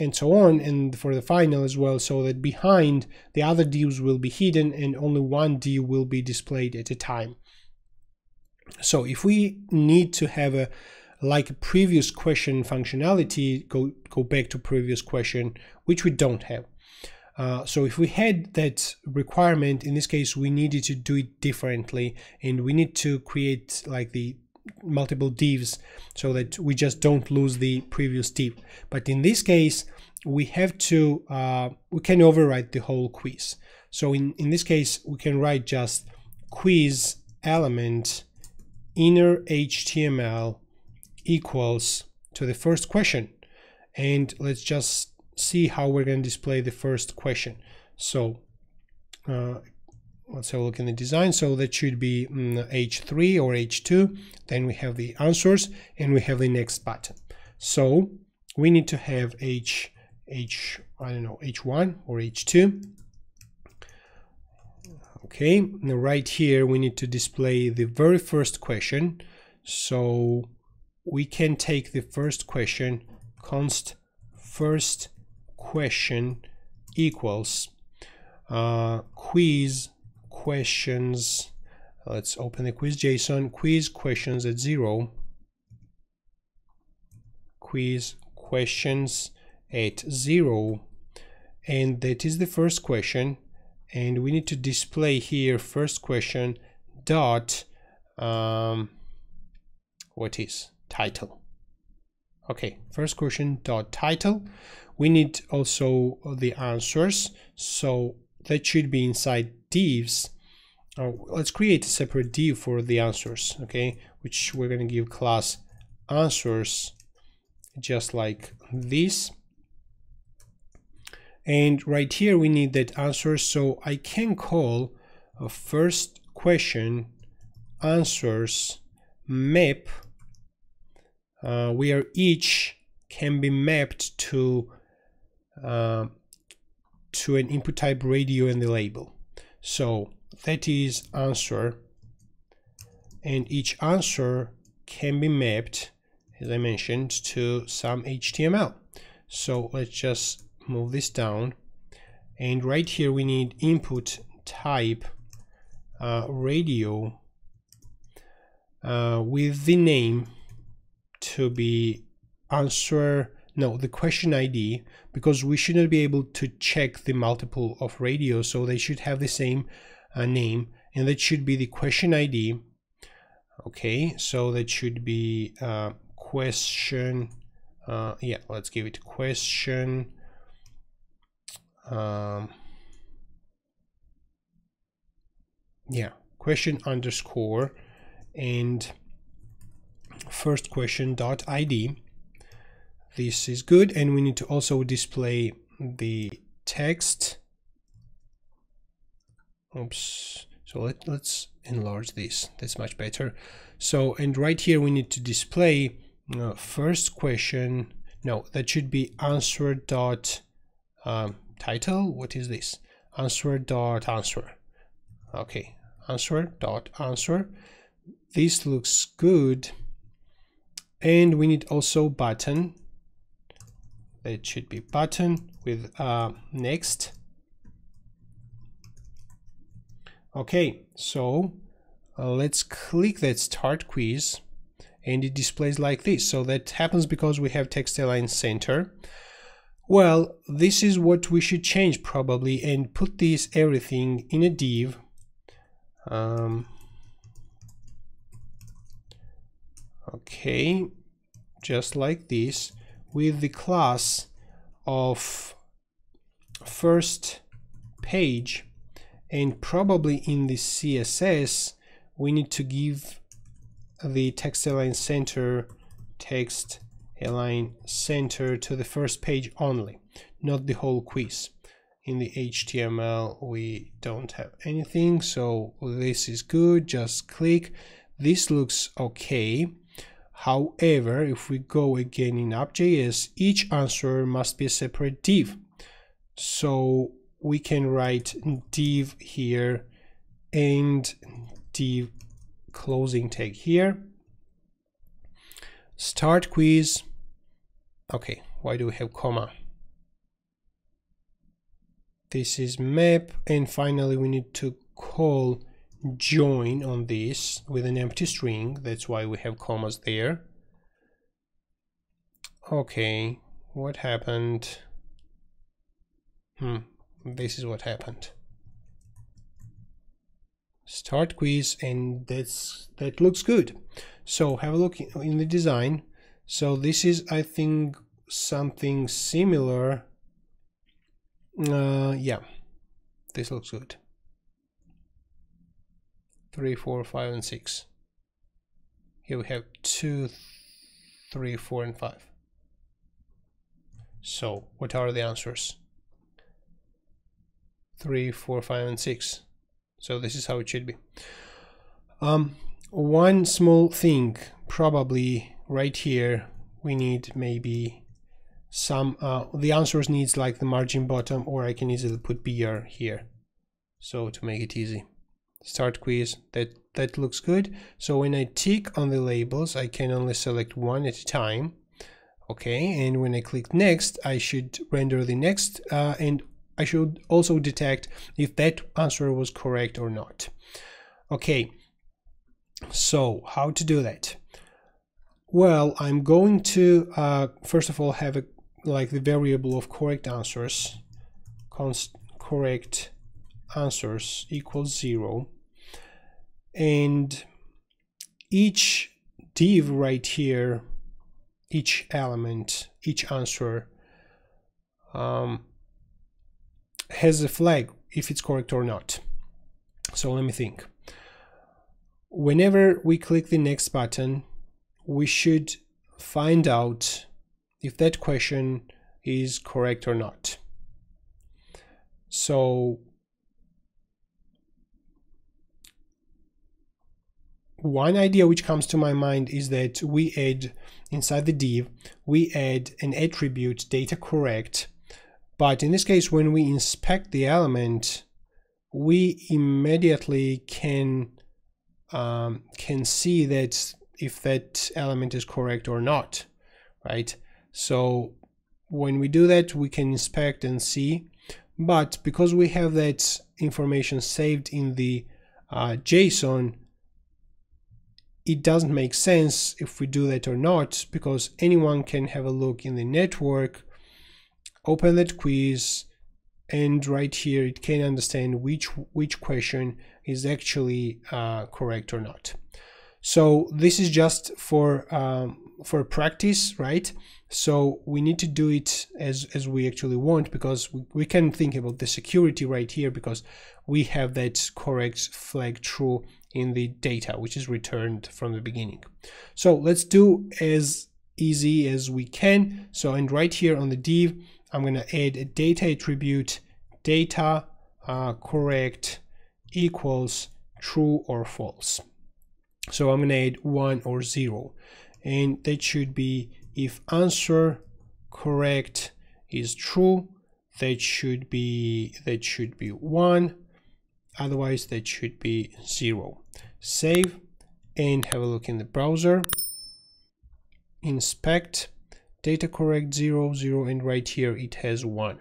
and so on, and for the final as well, so that behind the other divs will be hidden and only one div will be displayed at a time. So if we need to have a like previous question functionality, go go back to previous question, which we don't have. Uh, so if we had that requirement, in this case, we needed to do it differently, and we need to create like the multiple divs so that we just don't lose the previous div. But in this case, we have to uh, we can override the whole quiz. So in in this case, we can write just quiz element inner H T M L equals to the first question, and let's just see how we're going to display the first question. So uh, let's have a look in the design. So that should be mm, H three or H two. Then we have the answers and we have the next button. So we need to have H, H, I don't know, H one or H two. Okay, now right here we need to display the very first question. So we can take the first question, const first question equals uh, quiz questions. Let's open the quiz JSON, quiz questions at zero, quiz questions at zero, and that is the first question. And we need to display here first question dot um, what is title. Okay, first question dot title. We need also the answers, so that should be inside divs. Oh, let's create a separate div for the answers, okay, which we're going to give class answers, just like this. And right here we need that answer, so I can call a first question answers map, uh, where each can be mapped to uh, to an input type radio and the label. So that is answer, and each answer can be mapped, as I mentioned, to some H T M L. So let's just move this down, and right here we need input type uh, radio uh, with the name to be answer, no, the question I D, because we shouldn't be able to check the multiple of radio, so they should have the same uh, name, and that should be the question I D. Okay, so that should be uh, question, uh, yeah, let's give it question um yeah question underscore and first question dot id. This is good, and we need to also display the text. Oops, so let, let's enlarge this, that's much better. So, and right here we need to display uh, first question, no, that should be answer dot um title. What is this? Answer dot answer. Okay, answer dot answer. This looks good, and we need also button. It should be button with uh, next. Okay, so Uh, let's click that start quiz, and it displays like this. So that happens because we have text align center. Well, this is what we should change probably, and put this everything in a div. Um, okay, just like this, with the class of first page, and probably in the C S S we need to give the text align center text align center to the first page only, not the whole quiz. In the H T M L we don't have anything, so this is good. Just click. This looks okay. However, if we go again in app dot J S, each answer must be a separate div. So we can write div here and div closing tag here. Start quiz. Okay, why do we have comma? This is map, and finally we need to call join on this with an empty string. That's why we have commas there. Okay, what happened? Hmm, this is what happened. Start quiz, and that's that looks good. So have a look in the design. So this is, I think, something similar. Uh, yeah, this looks good. Three, four, five, and six. Here we have two, three, four, and five. So what are the answers? Three, four, five, and six. So this is how it should be. Um, one small thing, probably right here, we need maybe some, uh, the answers needs like the margin bottom, or I can easily put B R here. So to make it easy. Start quiz, that, that looks good. So when I tick on the labels, I can only select one at a time. Okay, and when I click next, I should render the next, uh, and I should also detect if that answer was correct or not. Okay, so how to do that? Well, I'm going to uh, first of all have a like the variable of correct answers, const correct answers equals zero, and each div right here, each element, each answer um, has a flag if it's correct or not. So let me think. Whenever we click the next button, we should find out if that question is correct or not. So one idea which comes to my mind is that we add inside the div, we add an attribute data correct. But in this case, when we inspect the element, we immediately can um, can see that if that element is correct or not, right? So when we do that, we can inspect and see. But because we have that information saved in the uh, JSON, it doesn't make sense if we do that or not, because anyone can have a look in the network, open that quiz, and right here it can understand which which question is actually uh, correct or not. So this is just for um, for practice, right? So we need to do it as as we actually want, because we, we can think about the security right here, because we have that correct flag true in the data which is returned from the beginning. So let's do as easy as we can. So and right here on the div, I'm going to add a data attribute, data uh, correct equals true or false. So I'm going to add one or zero, and that should be if answer correct is true, that should be that should be one, otherwise that should be zero. Save and have a look in the browser. Inspect, data correct zero zero, and right here it has one.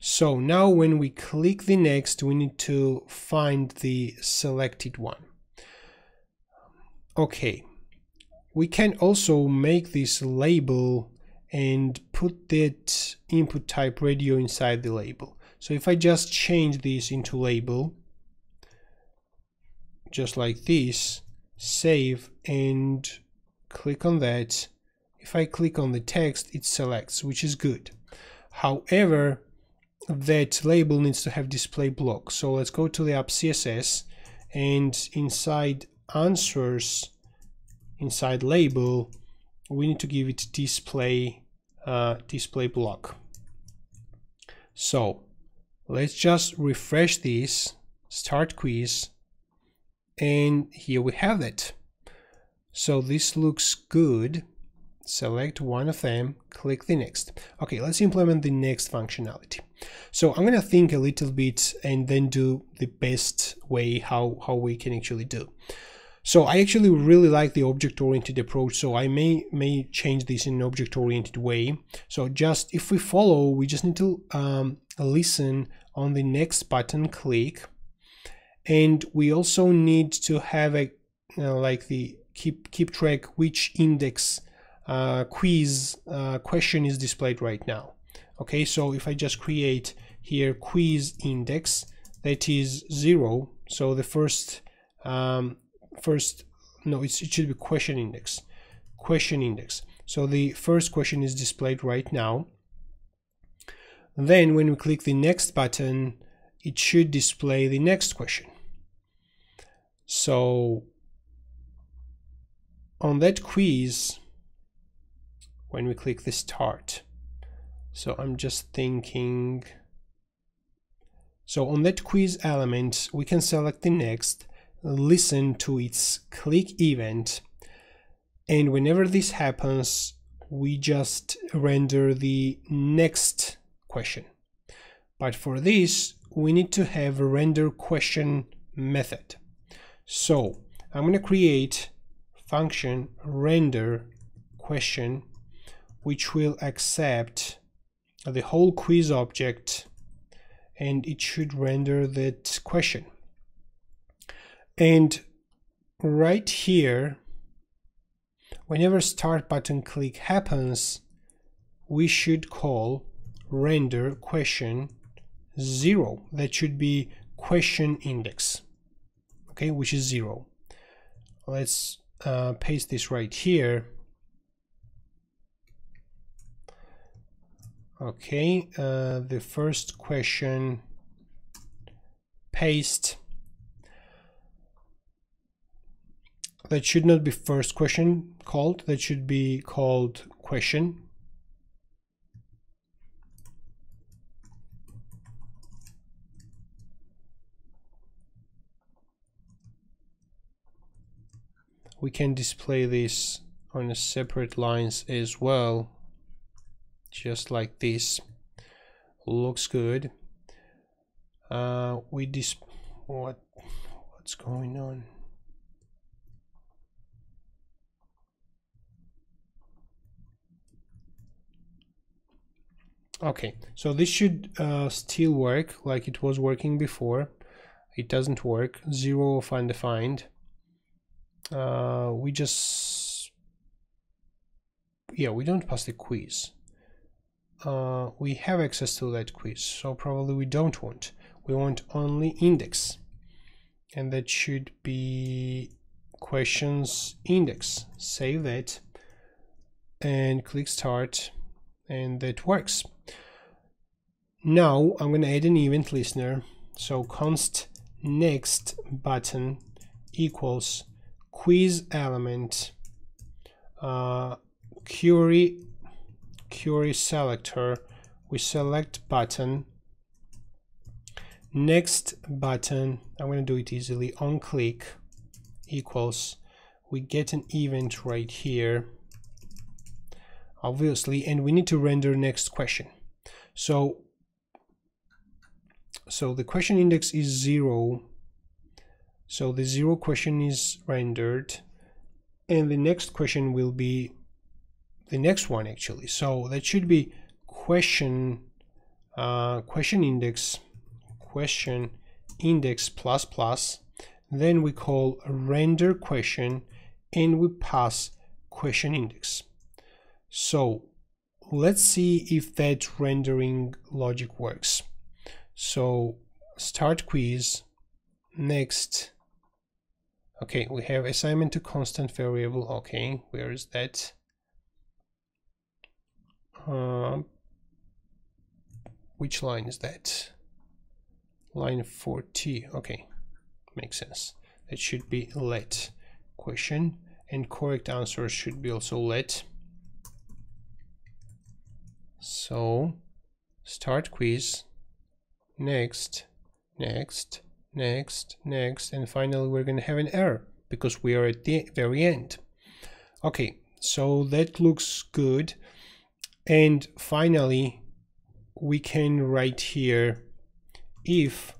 So now when we click the next, we need to find the selected one. Okay, we can also make this label and put that input type radio inside the label. So if I just change this into label, just like this, save and click on that. If I click on the text, it selects, which is good. However, that label needs to have display block. So let's go to the app C S S and inside answers, inside label, we need to give it display uh, display block. So let's just refresh this, start quiz, and here we have it. So this looks good. Select one of them, click the next. Okay, let's implement the next functionality. So I'm gonna think a little bit and then do the best way how, how we can actually do. So I actually really like the object-oriented approach, so I may may change this in an object-oriented way. So just if we follow, we just need to um, listen on the next button click, and we also need to have a you know, like the keep keep track which index uh, quiz uh, question is displayed right now. Okay, so if I just create here quiz index that is zero, so the first um, First, no, it's, it should be question index, question index. So the first question is displayed right now. Then when we click the next button, it should display the next question. So on that quiz, when we click the start, so I'm just thinking, so on that quiz element, we can select the next, listen to its click event, and whenever this happens we just render the next question. But for this we need to have a render question method, so I'm going to create function render question which will accept the whole quiz object, and it should render that question. And right here, whenever start button click happens, we should call render question zero. That should be question index, okay, which is zero. Let's uh, paste this right here. Okay, uh, the first question, paste. That should not be first question called, that should be called question. We can display this on a separate lines as well, just like this. Looks good. Uh, we dis what what's going on? Okay, so this should uh, still work like it was working before. It doesn't work, zero of undefined. Uh, we just, yeah, we don't pass the quiz. Uh, we have access to that quiz, so probably we don't want. We want only index, and that should be questions index. Save that and click start, and that works. Now I'm going to add an event listener, so const next button equals quiz element uh, query query selector, we select button next button, I'm going to do it easily, on click equals, we get an event right here obviously, and we need to render next question. So So the question index is zero, so the zero question is rendered, and the next question will be the next one actually. So that should be question uh, question index question index plus plus. Then we call render question and we pass question index. So let's see if that rendering logic works. So start quiz, next. Okay, we have assignment to constant variable. Okay, where is that? Uh, which line is that? Line forty. Okay, makes sense. It should be let question, and correct answer should be also let. So start quiz, next, next, next, next, and finally we're going to have an error because we are at the very end. Okay, so that looks good. And finally we can write here if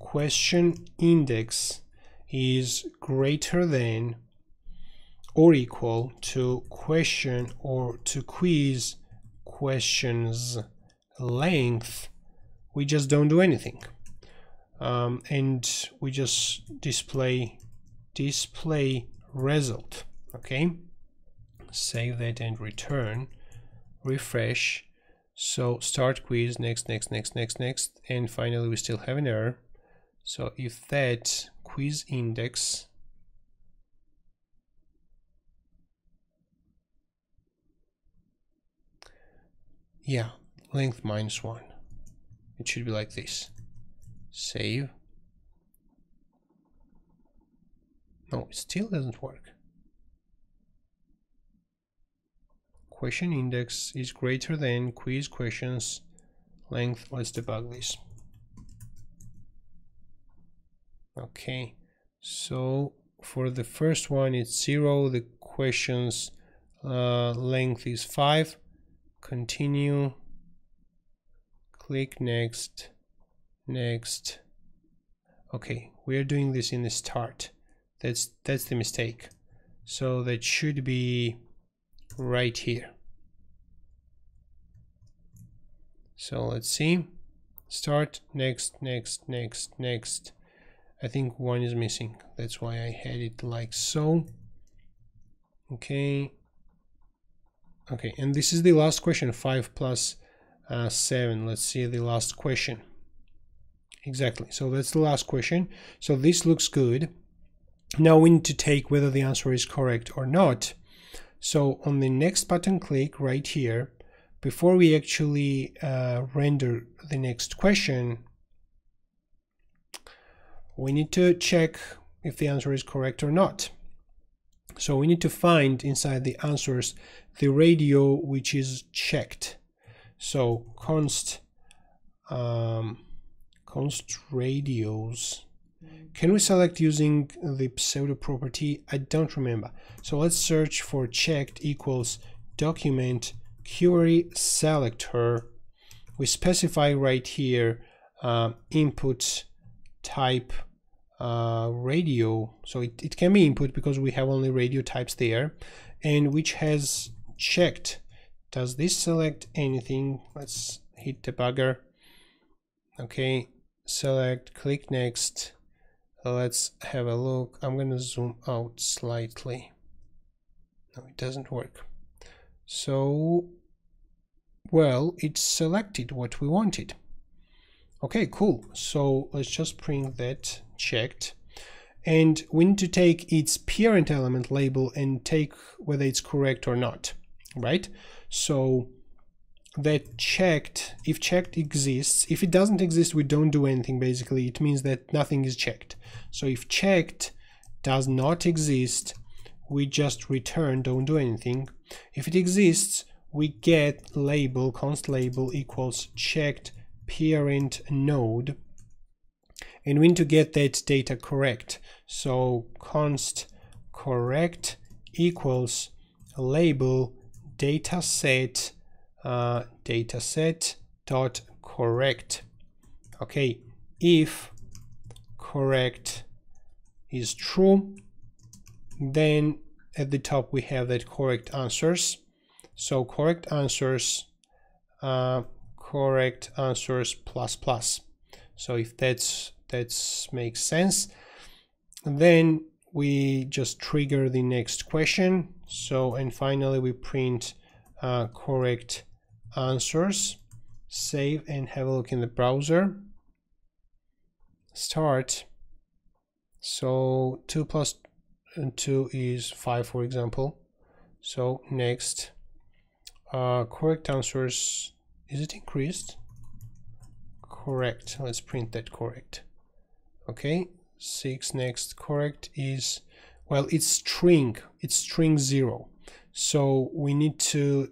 question index is greater than or equal to question or to quiz question's length, we just don't do anything. Um, and we just display display result. Okay, save that and return, refresh. So start quiz, next, next, next, next, next, and finally we still have an error. So if that quiz index yeah length minus one, it should be like this. Save. No, it still doesn't work. Question index is greater than quiz question's length. Let's debug this. Okay, so for the first one it's zero, the question's uh, length is five. Continue, click next, next. Okay, we are doing this in the start. That's that's the mistake. So that should be right here. So let's see. Start, next, next, next, next. I think one is missing. That's why I had it like so. Okay. Okay, and this is the last question, five plus uh, seven. Let's see the last question. Exactly, so that's the last question. So this looks good. Now we need to take whether the answer is correct or not. So on the next button click right here, before we actually uh, render the next question, we need to check if the answer is correct or not. So we need to find inside the answers the radio which is checked. So const um, const radios. Can we select using the pseudo property? I don't remember. So let's search for checked equals document query selector. We specify right here uh, input type uh, radio. So it, it can be input because we have only radio types there, and which has checked. Does this select anything? Let's hit debugger. Okay, select, click next. Let's have a look. I'm gonna zoom out slightly. No, it doesn't work. So, well, it selected what we wanted. Okay, cool. So let's just print that checked, and we need to take its parent element label and take whether it's correct or not, right? So that checked, if checked exists. If it doesn't exist, we don't do anything. Basically it means that nothing is checked. So if checked does not exist, we just return don't do anything. If it exists, we get label, const label equals checked parent node, and we need to get that data correct. So const correct equals label dataset Uh, dataset dot correct. Okay, if correct is true, then at the top we have that correct answers. So correct answers, uh, correct answers plus plus. So if that's that's makes sense, then we just trigger the next question. So, and finally we print uh, correct answers. Save and have a look in the browser. Start. So two plus two is five, for example. So next, uh, correct answers. Is it increased? Correct. Let's print that correct. Okay. Six. Next, correct is, well, it's string. It's string zero. So we need to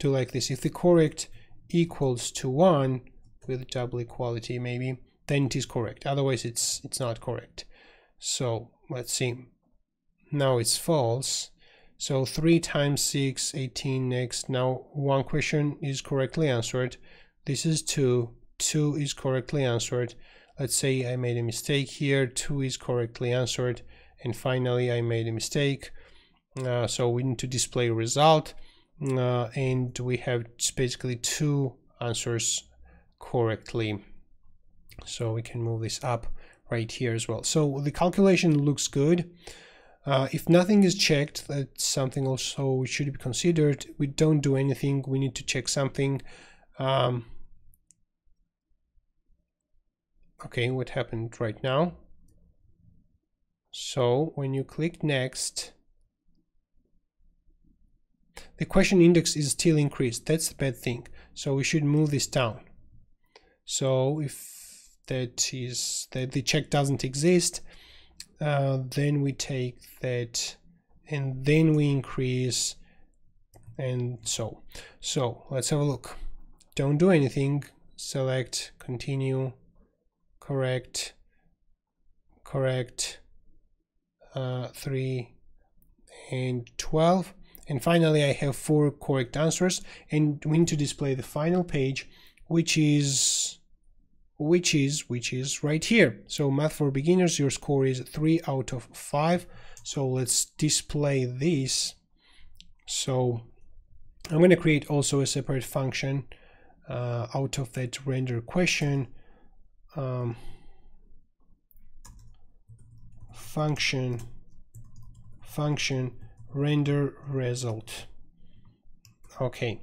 do like this. If the correct equals to one with double equality, maybe, then it is correct. Otherwise, it's it's not correct. So let's see. Now it's false. So three times six, eighteen. Next. Now one question is correctly answered. This is two. Two is correctly answered. Let's say I made a mistake here. Two is correctly answered. And finally, I made a mistake. Uh, so we need to display result. Uh, and we have basically two answers correctly. So we can move this up right here as well. So the calculation looks good. Uh, if nothing is checked, that's something also should be considered. We don't do anything. We need to check something. Um, okay, what happened right now? So when you click next, the question index is still increased. That's the bad thing. So we should move this down. So if that is that the check doesn't exist, uh, then we take that and then we increase and so. So let's have a look. Don't do anything. Select, continue, correct, correct, uh, three and twelve. And finally, I have four correct answers, and we need to display the final page, which is, which is, which is right here. So Math for Beginners, your score is three out of five. So let's display this. So I'm going to create also a separate function uh, out of that render question. Um, function, function. Render result. Okay,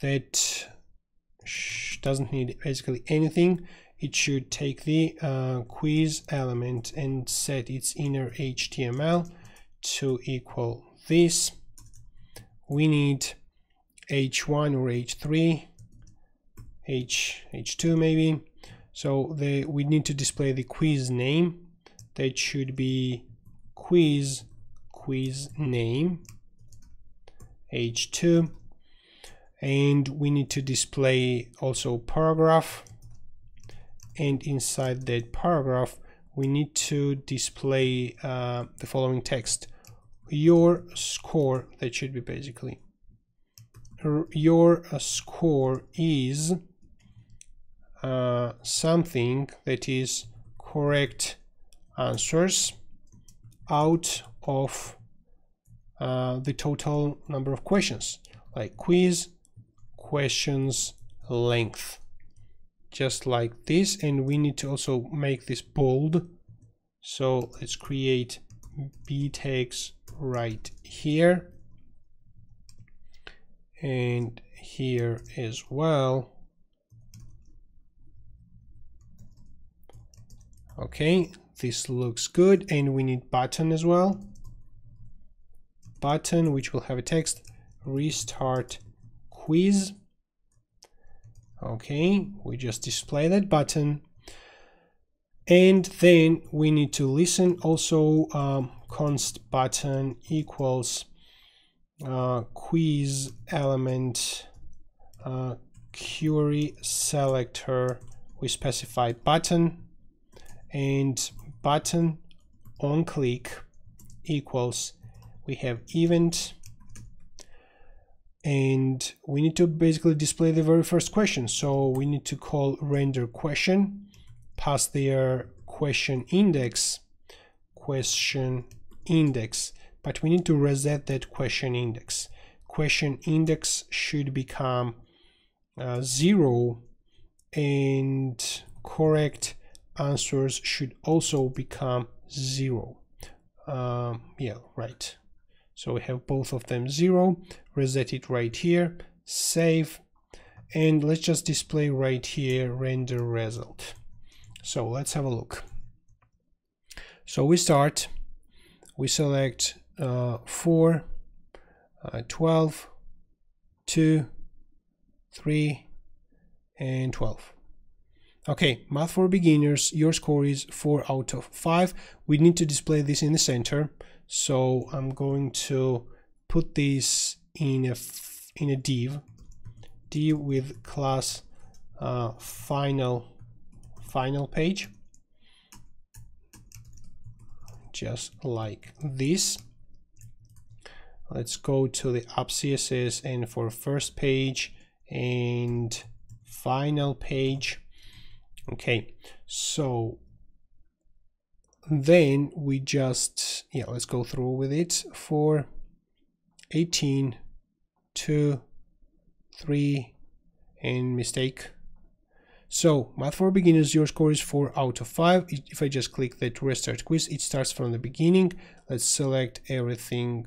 that doesn't need basically anything. It should take the uh, quiz element and set its inner H T M L to equal this. We need H one or H three, H H2 maybe. So they, we need to display the quiz name. That should be quiz. Quiz name H two, and we need to display also paragraph, and inside that paragraph we need to display uh, the following text: your score. That should be basically your score is uh, something that is correct answers out of uh, the total number of questions, like quiz questions length, just like this. And we need to also make this bold, so let's create B tags right here and here as well. Okay, this looks good. And we need button as well, button which will have a text: restart quiz. Okay, we just display that button. And then we need to listen also um, const button equals uh, quiz element uh, query selector. We specify button, and button on click equals, we have event, and we need to basically display the very first question. So we need to call render question, pass their question index, question index, but we need to reset that question index. Question index should become uh, zero, and correct answers should also become zero. um, yeah, right. So we have both of them zero, reset it right here, save, and let's just display right here render result. So let's have a look. So we start, we select uh, four, uh, twelve, two, three, and twelve. Okay, math for beginners, your score is four out of five. We need to display this in the center, so I'm going to put this in a, in a div, div with class uh, final, final page, just like this. Let's go to the app C S S and for first page and final page. Okay, so then we just, yeah, let's go through with it. For eighteen, two, three, and mistake. So math for beginners, your score is four out of five. If I just click that restart quiz, it starts from the beginning. Let's select everything,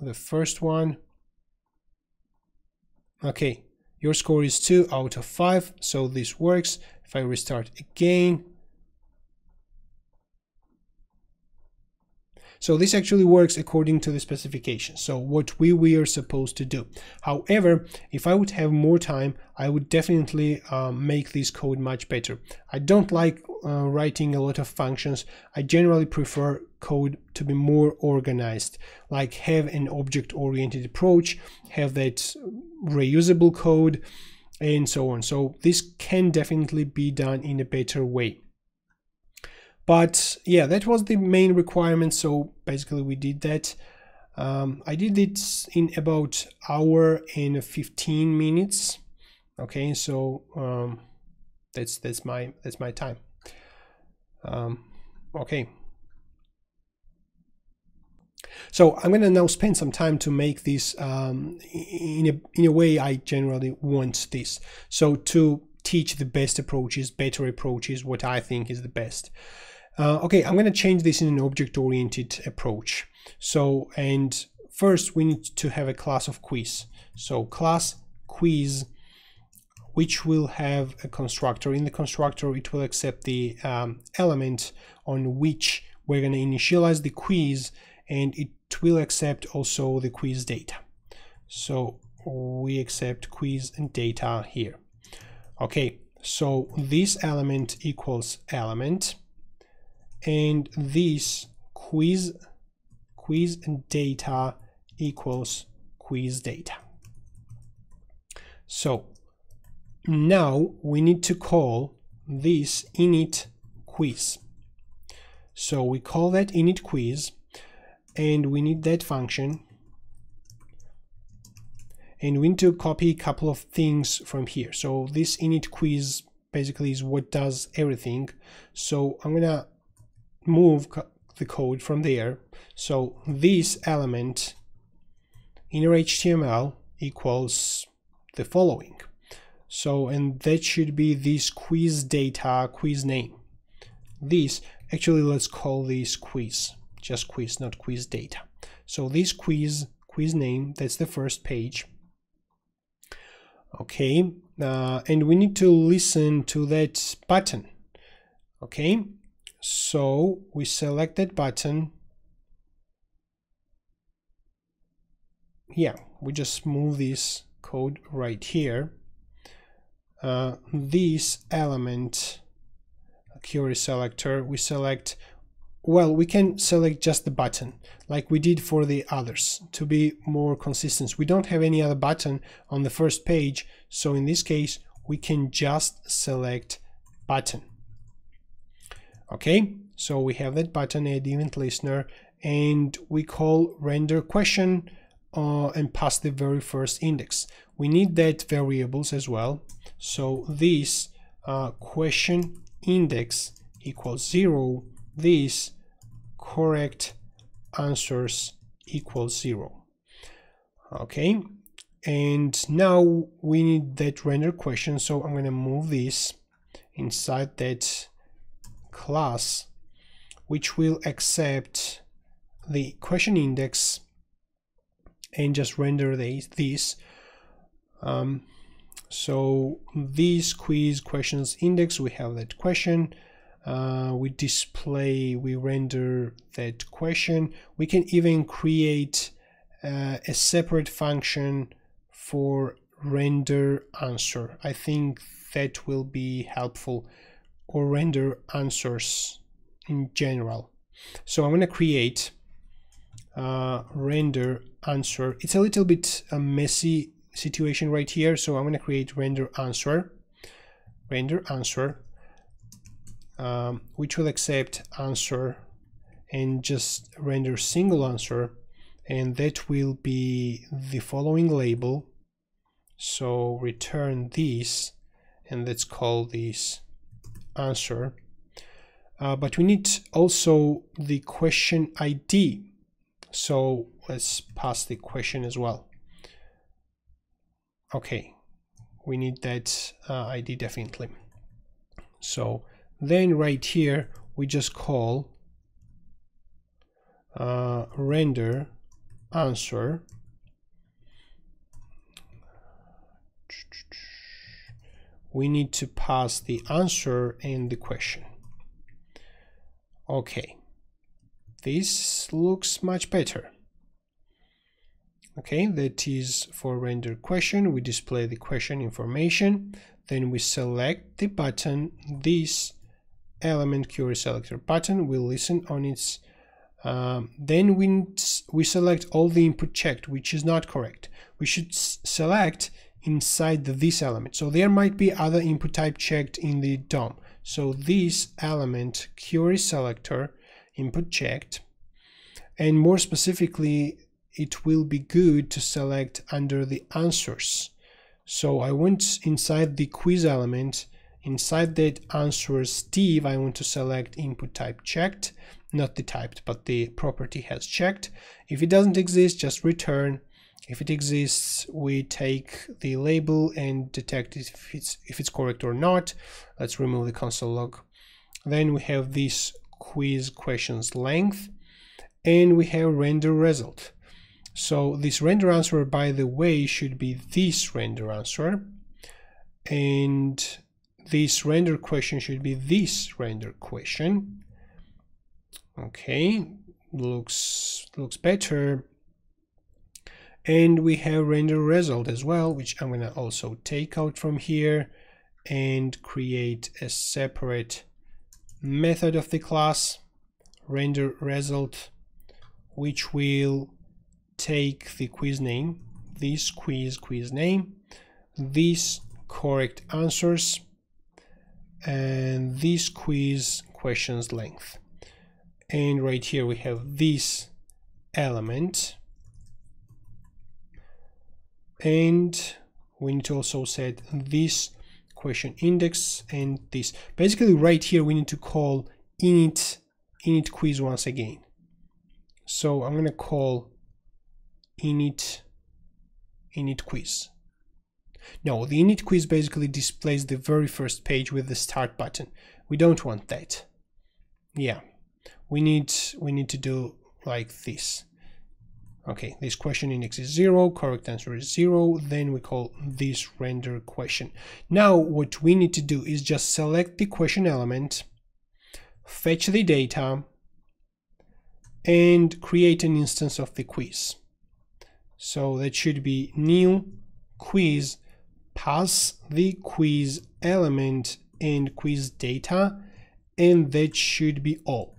the first one. Okay, your score is two out of five, so this works. If I restart again, so this actually works according to the specification, so what we were supposed to do. However, if I would have more time, I would definitely uh, make this code much better. I don't like uh, writing a lot of functions. I generally prefer code to be more organized, like have an object-oriented approach, have that reusable code, and so on. So this can definitely be done in a better way. But yeah, that was the main requirement, so basically we did that. Um, I did it in about hour and fifteen minutes. Okay, so um, that's that's my that's my time. Um, okay. So I'm gonna now spend some time to make this um, in a in a way I generally want this. So to teach the best approaches, better approaches, what I think is the best. Uh, okay, I'm gonna change this in an object-oriented approach. So and first we need to have a class of quiz. So class quiz, which will have a constructor. In the constructor, it will accept the um, element on which we're gonna initialize the quiz, and it will accept also the quiz data. So we accept quiz and data here. Okay, so this element equals element, and this quiz quiz and data equals quiz data. So now we need to call this init quiz. So we call that init quiz, and we need that function, and we need to copy a couple of things from here. So this init quiz basically is what does everything. So I'm gonna move co the code from there. So this element inner H T M L equals the following. So and that should be this quiz data quiz name. This actually, let's call this quiz. Just quiz, not quiz data. So this quiz quiz name, that's the first page. Okay, uh, and we need to listen to that button. Okay, so we select that button. Yeah, we just move this code right here. Uh, this element query selector, we select. Well, we can select just the button like we did for the others to be more consistent. We don't have any other button on the first page, so in this case we can just select button. Okay, so we have that button, add event listener, and we call render question uh, and pass the very first index. We need that variables as well, so this uh, question index equals zero, this correct answers equals zero. Okay, and now we need that render question, so I'm going to move this inside that class, which will accept the question index and just render the, this. Um, so this quiz questions index, we have that question. Uh, we display, we render that question. We can even create uh, a separate function for render answer. I think that will be helpful, or render answers in general. So I'm going to create uh, render answer. It's a little bit a messy situation right here, so I'm going to create render answer, render answer, um, which will accept answer and just render single answer, and that will be the following label. So return this, and let's call this answer. Uh, but we need also the question I D, so let's pass the question as well. Okay, we need that uh, I D definitely. So then right here we just call uh, render answer, we need to pass the answer and the question. Okay, this looks much better. Okay, that is for render question. We display the question information, then we select the button, this element query selector button, we listen on its um, then we, we select all the input checked, which is not correct. We should s select inside the this element. So there might be other input type checked in the D O M. So this element query selector input checked, and more specifically it will be good to select under the answers. So I want inside the quiz element, inside that answers div, I want to select input type checked, not the typed but the property has checked. If it doesn't exist, just return. If it exists, we take the label and detect if it's if it's correct or not. Let's remove the console log. Then we have this quiz questions length, and we have render result. So this render answer, by the way, should be this render answer, and this render question should be this render question. Okay, looks looks better. And we have render result as well, which I'm going to also take out from here and create a separate method of the class render result, which will take the quiz name, this quiz quiz name, these correct answers, and this quiz questions length. And right here we have this element, and we need to also set this question index and this. Basically right here we need to call init init quiz once again. So I'm going to call init init quiz. No, the init quiz basically displays the very first page with the start button. We don't want that. Yeah, we need we need to do like this. Okay, this question index is zero, correct answer is zero, then we call this render question. Now what we need to do is just select the question element, fetch the data, and create an instance of the quiz. So that should be new quiz, pass the quiz element and quiz data, and that should be all.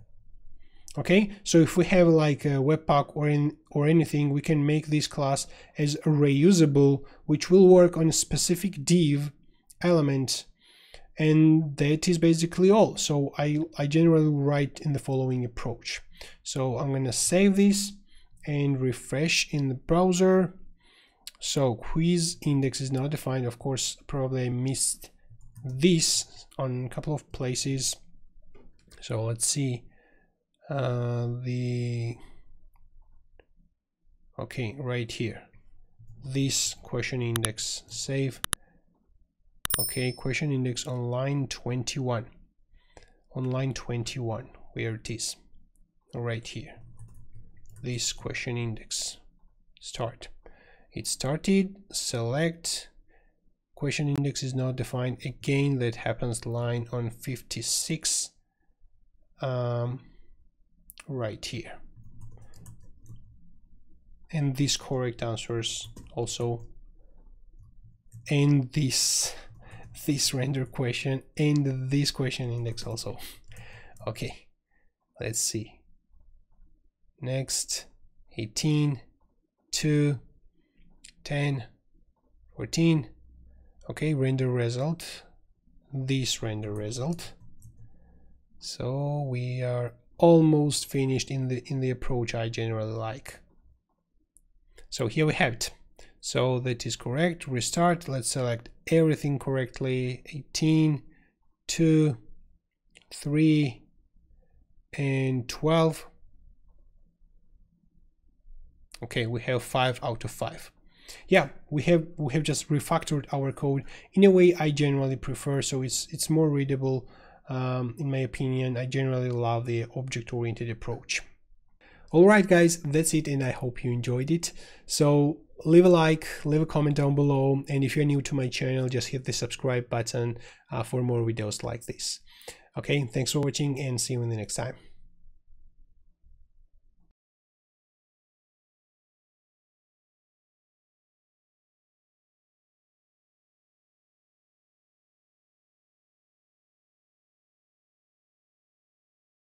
Okay, so if we have like a webpack or in or anything, we can make this class as reusable, which will work on a specific div element, and that is basically all. So I, I generally write in the following approach. So I'm gonna save this and refresh in the browser. So quiz index is not defined, of course. Probably I missed this on a couple of places, so let's see. Uh, the okay, right here, this question index, save. Okay, question index on line twenty-one, on line twenty-one, where it is, right here. this question index start. It started. Select question index is not defined. Again, that happens line on fifty-six, um, right here. And these correct answers also, and this this render question and this question index also. Okay, let's see. Next, eighteen, two, ten, fourteen. Okay, render result, this render result. So we are almost finished in the in the approach I generally like. So here we have it. So that is correct. Restart. Let's select everything correctly. eighteen, two, three, and twelve. Okay, we have five out of five. Yeah, we have we have just refactored our code in a way I generally prefer, so it's it's more readable. Um, in my opinion, I generally love the object-oriented approach. Alright guys, that's it, and I hope you enjoyed it. So leave a like, leave a comment down below, and if you're new to my channel, just hit the subscribe button uh, for more videos like this. Okay, thanks for watching, and see you in the next time.